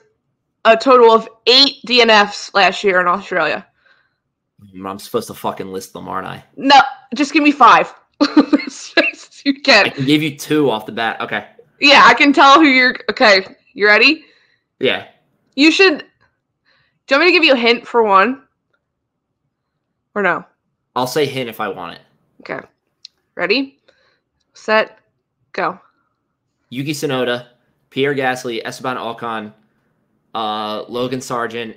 a total of 8 DNFs last year in Australia. I'm supposed to fucking list them, aren't I? No, just give me 5. You can. I can give you 2 off the bat. Okay. Yeah, I can tell who you're. Okay. You ready? Yeah. You should. Do you want me to give you a hint for one? Or no? I'll say hint if I want it. Okay. Ready? Set. Go. Yuki Tsunoda, Pierre Gasly, Esteban Ocon, Logan Sargeant,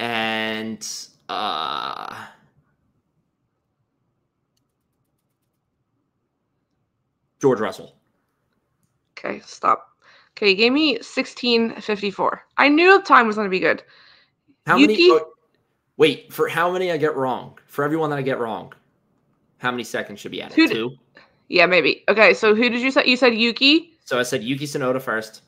and George Russell. Okay, stop. Okay, you gave me 16:54. I knew the time was going to be good. How Yuki, many? Oh, wait, for how many I get wrong? For everyone that I get wrong, how many seconds should be added? 2? Yeah, maybe. Okay, so who did you say? You said Yuki. So I said Yuki Tsunoda first.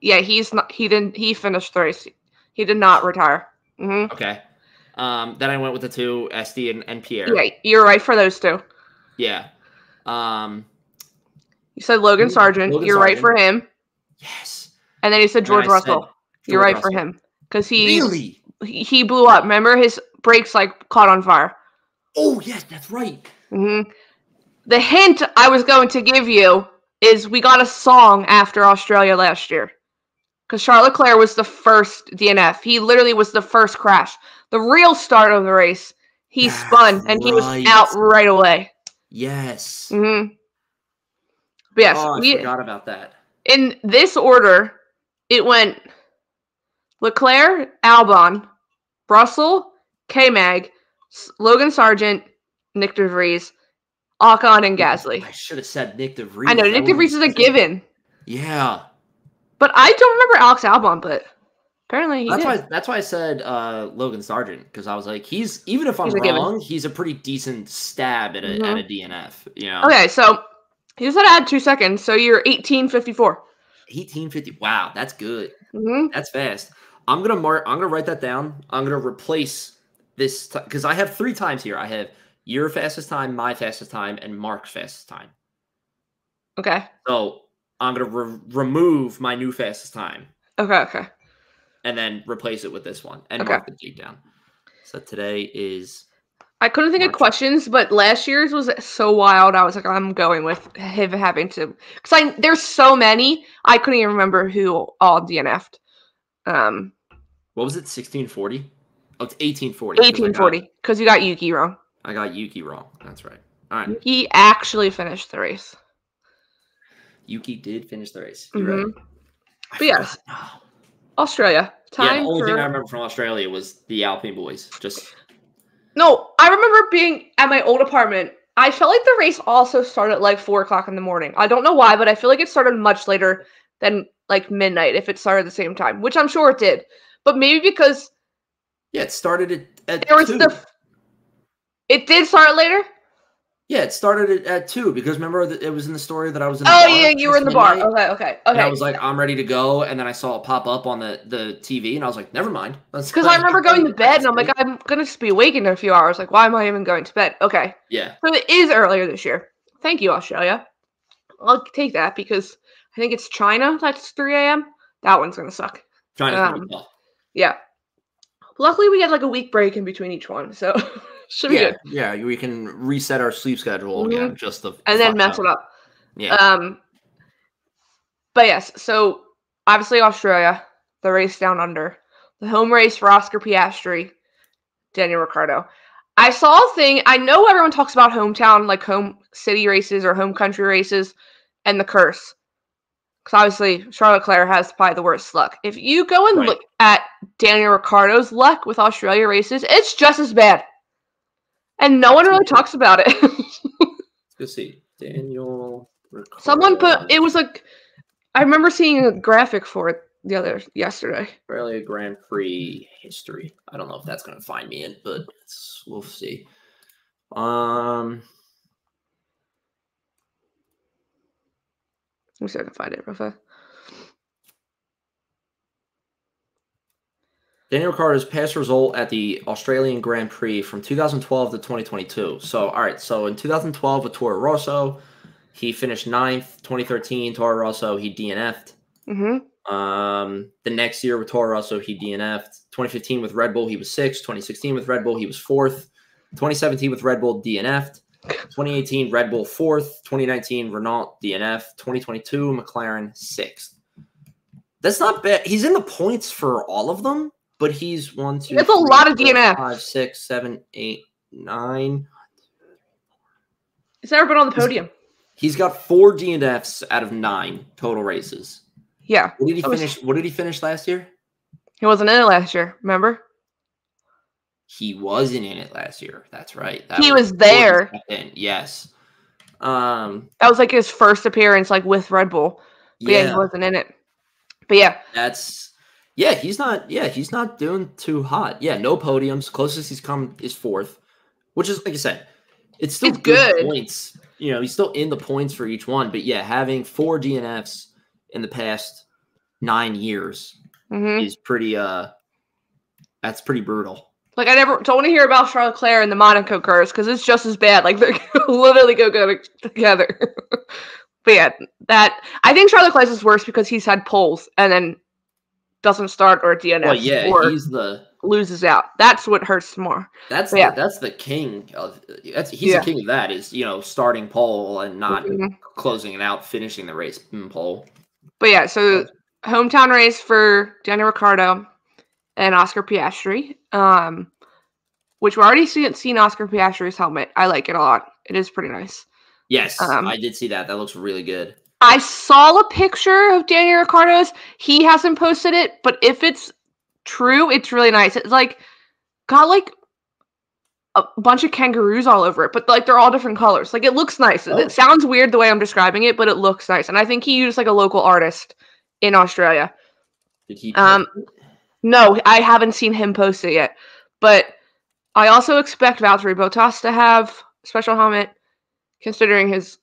Yeah, he's not. He didn't. He finished the race. He did not retire. Mm-hmm. Okay. Then I went with the 2, SD and Pierre. Yeah, you're right for those 2. Yeah. You said Logan Sargeant. You're right for him. Yes. And then he said George Russell. You're right for him. Because he blew up. Remember his brakes like caught on fire. Oh, yes, that's right. Mm-hmm. The hint I was going to give you is we got a song after Australia last year. Because Charles Leclerc was the first DNF. He literally was the first crash. The real start of the race, he spun and he was out right away. Yes. Mm-hmm. But yes. Oh, I forgot about that. In this order, it went Leclerc, Albon, Russell, K-Mag, Logan Sargeant, Nick DeVries, Ocon, and Gasly. I should have said Nick DeVries. I know. Nick DeVries is a given. Yeah. But I don't remember Alex Albon, but apparently he did. That's why I said Logan Sargeant, because I was like, even if I'm wrong, he's a pretty decent stab at a DNF. You know? Okay, so you said I had 2 seconds, so you're 18:54. 18:50. Wow, that's good. Mm-hmm. That's fast. I'm gonna write that down. I'm gonna replace this because I have 3 times here. I have your fastest time, my fastest time, and Mark's fastest time. Okay. So I'm gonna remove my new fastest time. Okay. Okay. And then replace it with this one and mark the date down. So today is. I couldn't think of questions, but last year's was so wild. I was like, I'm going with him having to, because there's so many, I couldn't even remember who all DNF'd. What was it? 1640? Oh, it's 1840. 1840, because you got Yuki wrong. I got Yuki wrong. That's right. All right. Yuki actually finished the race. Yuki did finish the race. You're right. But yes, Australia. Yeah, the only thing I remember from Australia was the Alpine boys. No, I remember being at my old apartment. I felt like the race also started at like 4 o'clock in the morning. I don't know why, but I feel like it started much later than like midnight if it started at the same time, which I'm sure it did. But maybe because it started at there was 2. It did start later? Yeah, it started at 2 because remember it was in the story that I was in the bar. Oh, yeah, you were in the bar. Okay. And I was like, I'm ready to go. And then I saw it pop up on the TV, and I was like, never mind. Because I remember going to bed, and I'm like, I'm going to be awake in a few hours. Like, why am I even going to bed? Okay. Yeah. So it is earlier this year. Thank you, Australia. I'll take that because I think it's China. That's 3 a.m. That one's going to suck. China's going to suck. Yeah. Luckily, we had like a week break in between each one, so should be good. Yeah, we can reset our sleep schedule again, just the and then mess it up. Yeah. But yes, so obviously Australia, the race down under, the home race for Oscar Piastri, Daniel Ricciardo. I saw a thing. I know everyone talks about hometown, like home city races or home country races, and the curse. Because obviously, Charles Leclerc has probably the worst luck. If you go and look at Daniel Ricciardo's luck with Australia races, it's just as bad. And no one really talks about it. Let's see. Daniel Ricciardo. Someone put, it was like, I remember seeing a graphic for it yesterday. Australia Grand Prix history. I don't know if that's going to find me in, but we'll see. Let me see if I can find it real fast. Daniel Ricciardo's past result at the Australian Grand Prix from 2012 to 2022. So, all right. So, in 2012 with Toro Rosso, he finished 9th. 2013, Toro Rosso, he DNF'd. The next year with Toro Rosso, he DNF'd. 2015 with Red Bull, he was 6th. 2016 with Red Bull, he was 4th. 2017 with Red Bull, DNF'd. 2018, Red Bull 4th. 2019, Renault DNF. 2022, McLaren 6th. That's not bad. He's in the points for all of them, but he's 1, 2, that's a lot of DNF. 5, 6, 7, 8, 9. He's never been on the podium. He's got 4 DNFs out of 9 total races. Yeah. What did he finish last year? He wasn't in it last year, remember? He wasn't in it last year. That's right. He was there. Yes. That was like his first appearance, like with Red Bull. But yeah, he wasn't in it. But yeah, he's not doing too hot. Yeah, no podiums. Closest he's come is 4th, which is like I said, it's still good points. You know, he's still in the points for each one. But yeah, having 4 DNFs in the past 9 years is pretty. That's pretty brutal. Like, I never don't want to hear about Charles Leclerc and the Monaco curse because it's just as bad. Like, they're literally go together. But yeah, I think Charles Leclerc is worse because he's had poles and then doesn't start or DNF. Well, yeah, or loses out. That's what hurts more. That's the king of he's the king of that is, you know, starting pole and not closing it out, finishing the race pole. But yeah, so hometown race for Daniel Ricciardo and Oscar Piastri, which we already seen Oscar Piastri's helmet. I like it a lot. It is pretty nice. Yes, I did see that. That looks really good. I saw a picture of Daniel Ricciardo's. He hasn't posted it, but if it's true, it's really nice. It's like got like a bunch of kangaroos all over it, but like they're all different colors. Like it looks nice. Oh. It sounds weird the way I'm describing it, but it looks nice. And I think he used like a local artist in Australia. Did he? No, I haven't seen him post it yet. But I also expect Valtteri Bottas to have a special helmet, considering his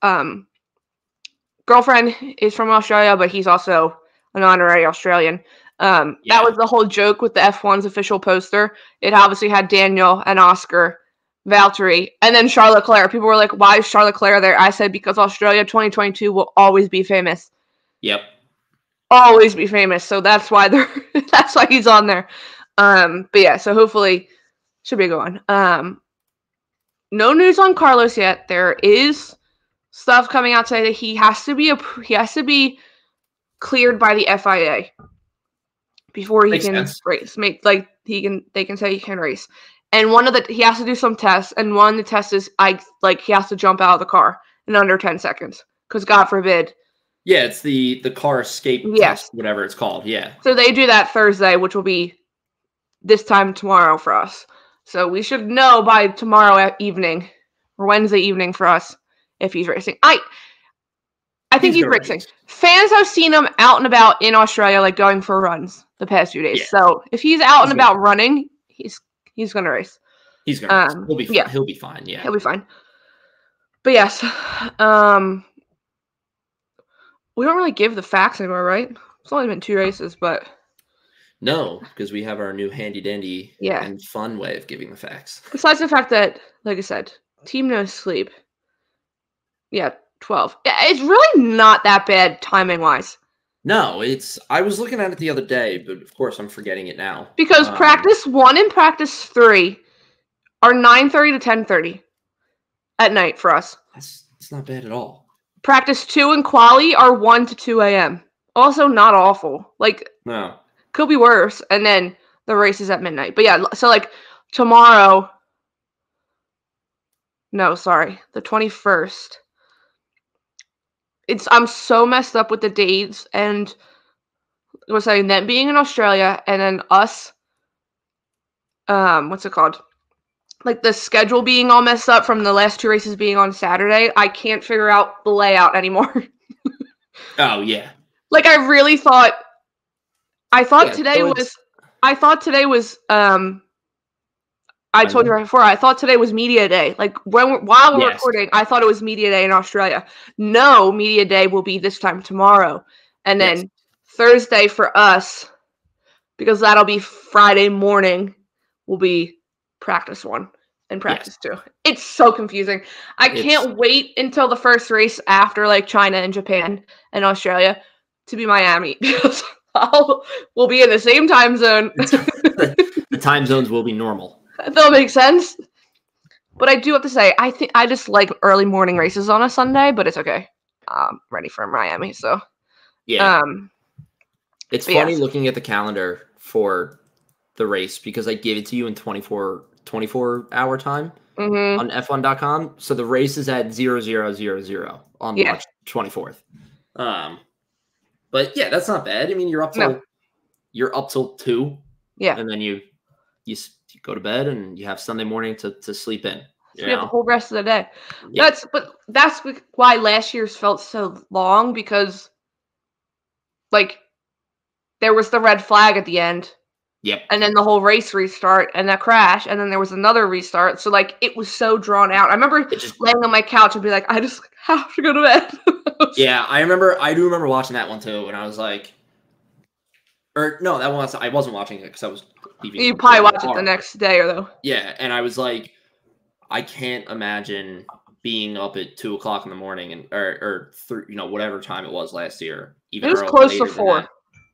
girlfriend is from Australia, but he's also an honorary Australian. That was the whole joke with the F1's official poster. It obviously had Daniel and Oscar, Valtteri, and then Charles Leclerc. People were like, why is Charles Leclerc there? I said, because Australia 2022 will always be famous. Yep. Always be famous, so that's why he's on there. But yeah, so hopefully should be a good one. No news on Carlos yet. There is stuff coming out today that he has to be cleared by the FIA before he can race. They can say he can race. And he has to do some tests, and one of the tests is he has to jump out of the car in under 10 seconds, because God forbid. Yeah, it's the car escape test, whatever it's called. Yeah. So they do that Thursday, which will be this time tomorrow for us. So we should know by tomorrow evening or Wednesday evening for us if he's racing. I think he's racing. Fans have seen him out and about in Australia, like going for runs the past few days. Yeah. So if he's out and about running, he's gonna race. He's gonna race. He'll be fine. Yeah. He'll be fine. Yeah, he'll be fine. But yes, we don't really give the facts anymore, right? It's only been 2 races, but no, because we have our new handy dandy and fun way of giving the facts. Besides the fact that, like I said, team no sleep. Yeah. 12. It's really not that bad timing wise. No, it's. I was looking at it the other day, but of course I'm forgetting it now. Because practice 1 and practice 3 are 9:30 to 10:30 at night for us. That's not bad at all. Practice 2 and quali are 1 to 2 a.m. Also not awful. Like, no, could be worse. And then the race is at midnight. But yeah, so like tomorrow. No, sorry, the 21st. I'm so messed up with the dates and them being in Australia and then us like the schedule being all messed up from the last 2 races being on Saturday. I can't figure out the layout anymore. Oh yeah. Like I really thought today was I told you right before, I thought today was media day. Like while we're recording, I thought it was media day in Australia. No, media day will be this time tomorrow. And then Thursday for us, because that'll be Friday morning, will be practice 1 and practice 2. It's so confusing. I can't wait until the first race after like China and Japan and Australia to be Miami. Because we'll be in the same time zone. The time zones will be normal. That'll make sense. But I do have to say, I think I just like early morning races on a Sunday, but it's okay. I'm ready for Miami, so. Yeah. It's funny looking at the calendar for the race because I gave it to you in 24-hour time on F1.com. So the race is at 00:00 on March 24th. But yeah, that's not bad. I mean, you're up till 2. Yeah. And then you go to bed and you have Sunday morning to sleep in. So you have the whole rest of the day. Yeah. That's why last year's felt so long because, like, there was the red flag at the end. Yep. And then the whole race restart and that crash. And then there was another restart. So, like, it was so drawn out. I remember laying on my couch and be like, I just have to go to bed. Yeah, I do remember watching that one, too. And I was like, I wasn't watching it because I was leaving. You probably watch it the next day or though. Yeah, and I was like, I can't imagine being up at 2 o'clock in the morning and or three, whatever time it was last year. Even it was close to 4.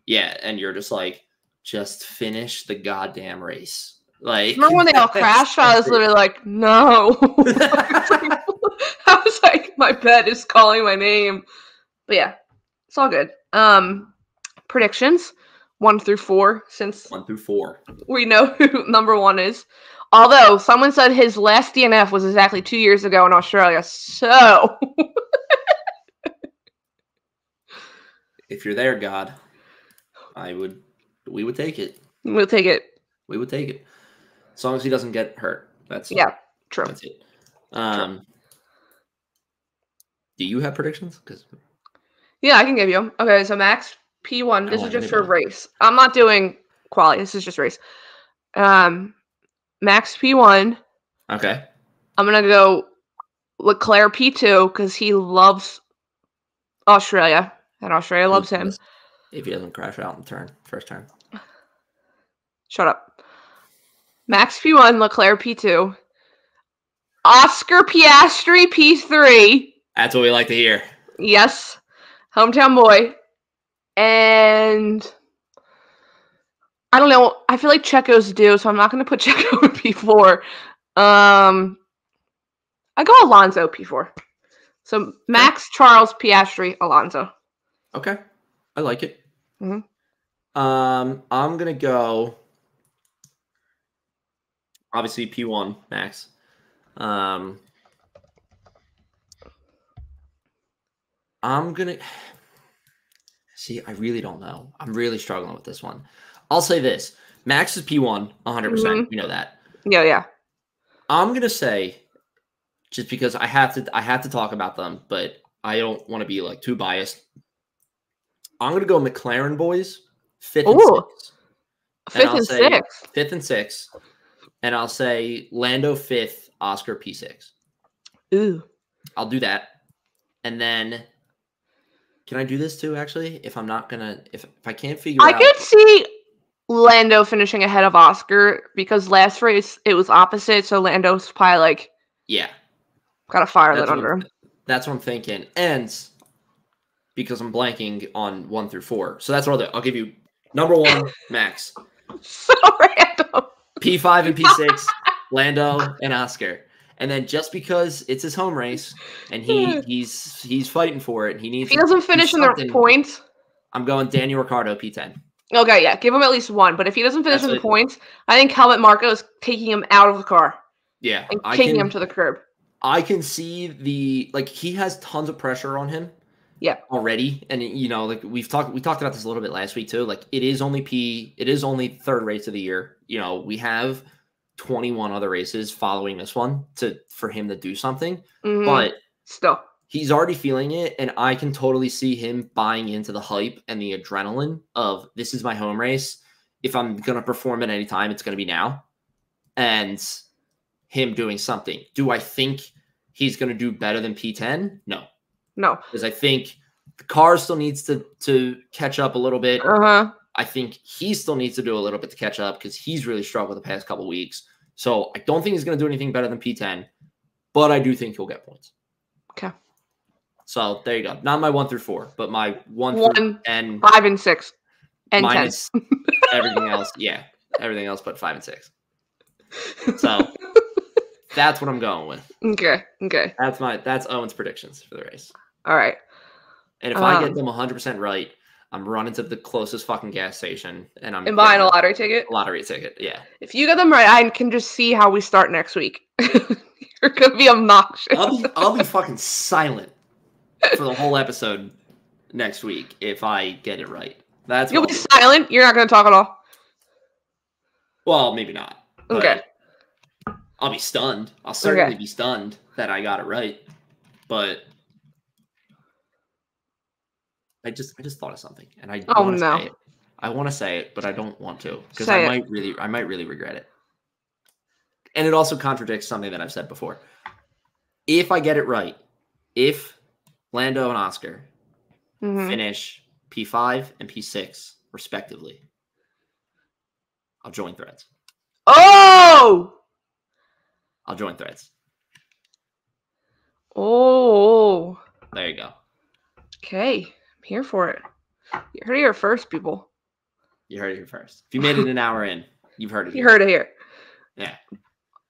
Yeah, and you're just like, just finish the goddamn race. Like, remember when they all crashed? I was literally like, no. I was like, my bed is calling my name. But yeah, it's all good. Predictions. 1 through 4, since 1 through 4, we know who number 1 is. Although someone said his last DNF was exactly 2 years ago in Australia. So, if you're there, God, we would take it. We'll take it. We would take it, as long as he doesn't get hurt. That's true. That's it. True. Do you have predictions? Because I can give you them. Okay, so Max. P1. This is just for race. I'm not doing quali. This is just race. Max P1. Okay. I'm going to go Leclerc P2 because he loves Australia. And Australia loves him. If he doesn't crash out in turn. First turn. Shut up. Max P1. Leclerc P2. Oscar Piastri P3. That's what we like to hear. Yes. Hometown boy. And I don't know. I feel like Checo's due, so I'm not going to put Checo in P4. I go Alonso P4. So Max, Charles, Piastri, Alonso. Okay. I like it. I'm going to go, obviously, P1, Max. I'm going to... See, I really don't know. I'm really struggling with this one. I'll say this. Max is P1, 100%. We know that. Yeah. I'm going to say just because I have to talk about them, but I don't want to be like too biased. I'm going to go McLaren boys, fifth and sixth. And I'll say Lando fifth, Oscar P6. Ooh. I'll do that. And then can I do this too, actually? If I'm not going to, if I can't figure out. I could see Lando finishing ahead of Oscar because last race it was opposite. So Lando's probably like, yeah, got a fire lit under him. That's what I'm thinking. And because I'm blanking on 1 through 4. So that's what I'll do. I'll give you number 1, Max. So random. P5 and P6, Lando and Oscar. And then just because it's his home race and he's fighting for it, and he needs. If he doesn't finish in the points, I'm going Daniel Ricciardo P10. Okay, yeah, give him at least 1. But if he doesn't finish in the points, I think Helmut Marko is taking him out of the car. Yeah, and kicking him to the curb. I can see the he has tons of pressure on him. Yeah, already, and you know, like we talked about this a little bit last week too. Like it is only third race of the year. You know, we have 21 other races following this one for him to do something, but still, he's already feeling it, and I can totally see him buying into the hype and the adrenaline of this is my home race. If I'm gonna perform at any time, it's gonna be now, and him doing something. Do I think he's going to do better than P10? No. No. Because I think the car still needs to catch up a little bit. Uh-huh. I think he still needs to do a little bit to catch up because he's really struggled the past couple weeks. So I don't think he's going to do anything better than P10, but I do think he'll get points. Okay. So there you go. Not my 1 through 4, but my 1 through 5 and 6. And 10. Everything else. Yeah. Everything else but 5 and 6. So... That's what I'm going with. Okay. Okay. That's Owen's predictions for the race. All right. And if I get them 100% right, I'm running to the closest fucking gas station and I'm buying a lottery ticket. Lottery ticket. Yeah. If you get them right, I can just see how we start next week. You're gonna be obnoxious. I'll be fucking silent for the whole episode next week if I get it right. That's you'll be silent. You're not gonna talk at all. Well, maybe not. Okay. I'll be stunned. I'll certainly be stunned that I got it right. But I just thought of something, and I want to say it. I want to say it, but I don't want to because I might really regret it. And it also contradicts something that I've said before. If I get it right, if Lando and Oscar finish P5 and P6 respectively, I'll join Threads. Oh. I'll join Threads. Oh. There you go. Okay. I'm here for it. You heard it here first, people. You heard it here first. If you made it an hour in, you've heard it here. You heard it here. Yeah.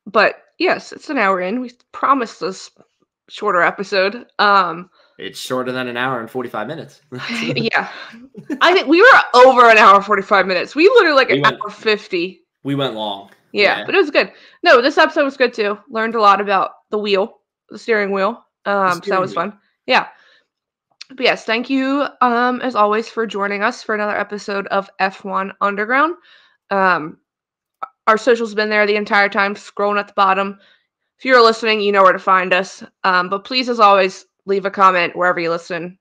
But, yes, it's an hour in. We promised this shorter episode. It's shorter than an hour and 45 minutes. Yeah. I think we were over an hour and 45 minutes. We literally an hour 50. We went long. Yeah, but it was good. No, this episode was good too. Learned a lot about the steering wheel. So that was fun. Yeah. But yes, thank you as always for joining us for another episode of F1 Underground. Our socials have been there the entire time, scrolling at the bottom. If you're listening, you know where to find us. But please, as always, leave a comment wherever you listen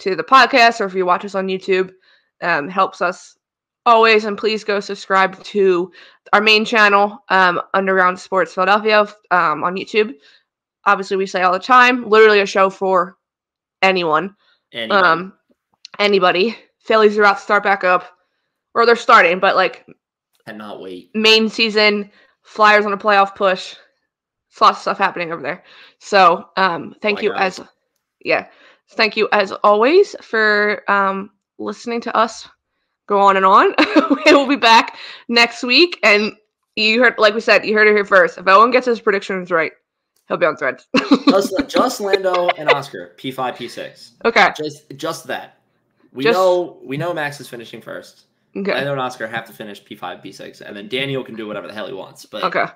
to the podcast or if you watch us on YouTube. Helps us always, and please go subscribe to our main channel, Underground Sports Philadelphia, on YouTube. Obviously, we say all the time, literally a show for anyone. Anybody. Phillies are about to start back up. Or they're starting, but cannot wait. Main season, Flyers on a playoff push. There's lots of stuff happening over there. So, thank you as always for listening to us. Go on and on. We'll be back next week. And you heard, like we said, you heard it here first. If Owen gets his predictions right, he'll be on Threads. just Lando and Oscar, P5, P6. Okay. Just that. We know Max is finishing first. Okay. Lando and Oscar have to finish P5, P6, and then Daniel can do whatever the hell he wants. But okay.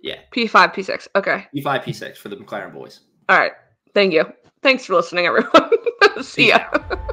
Yeah. P5, P6. Okay. P5, P6 for the McLaren boys. All right. Thank you. Thanks for listening, everyone. See ya.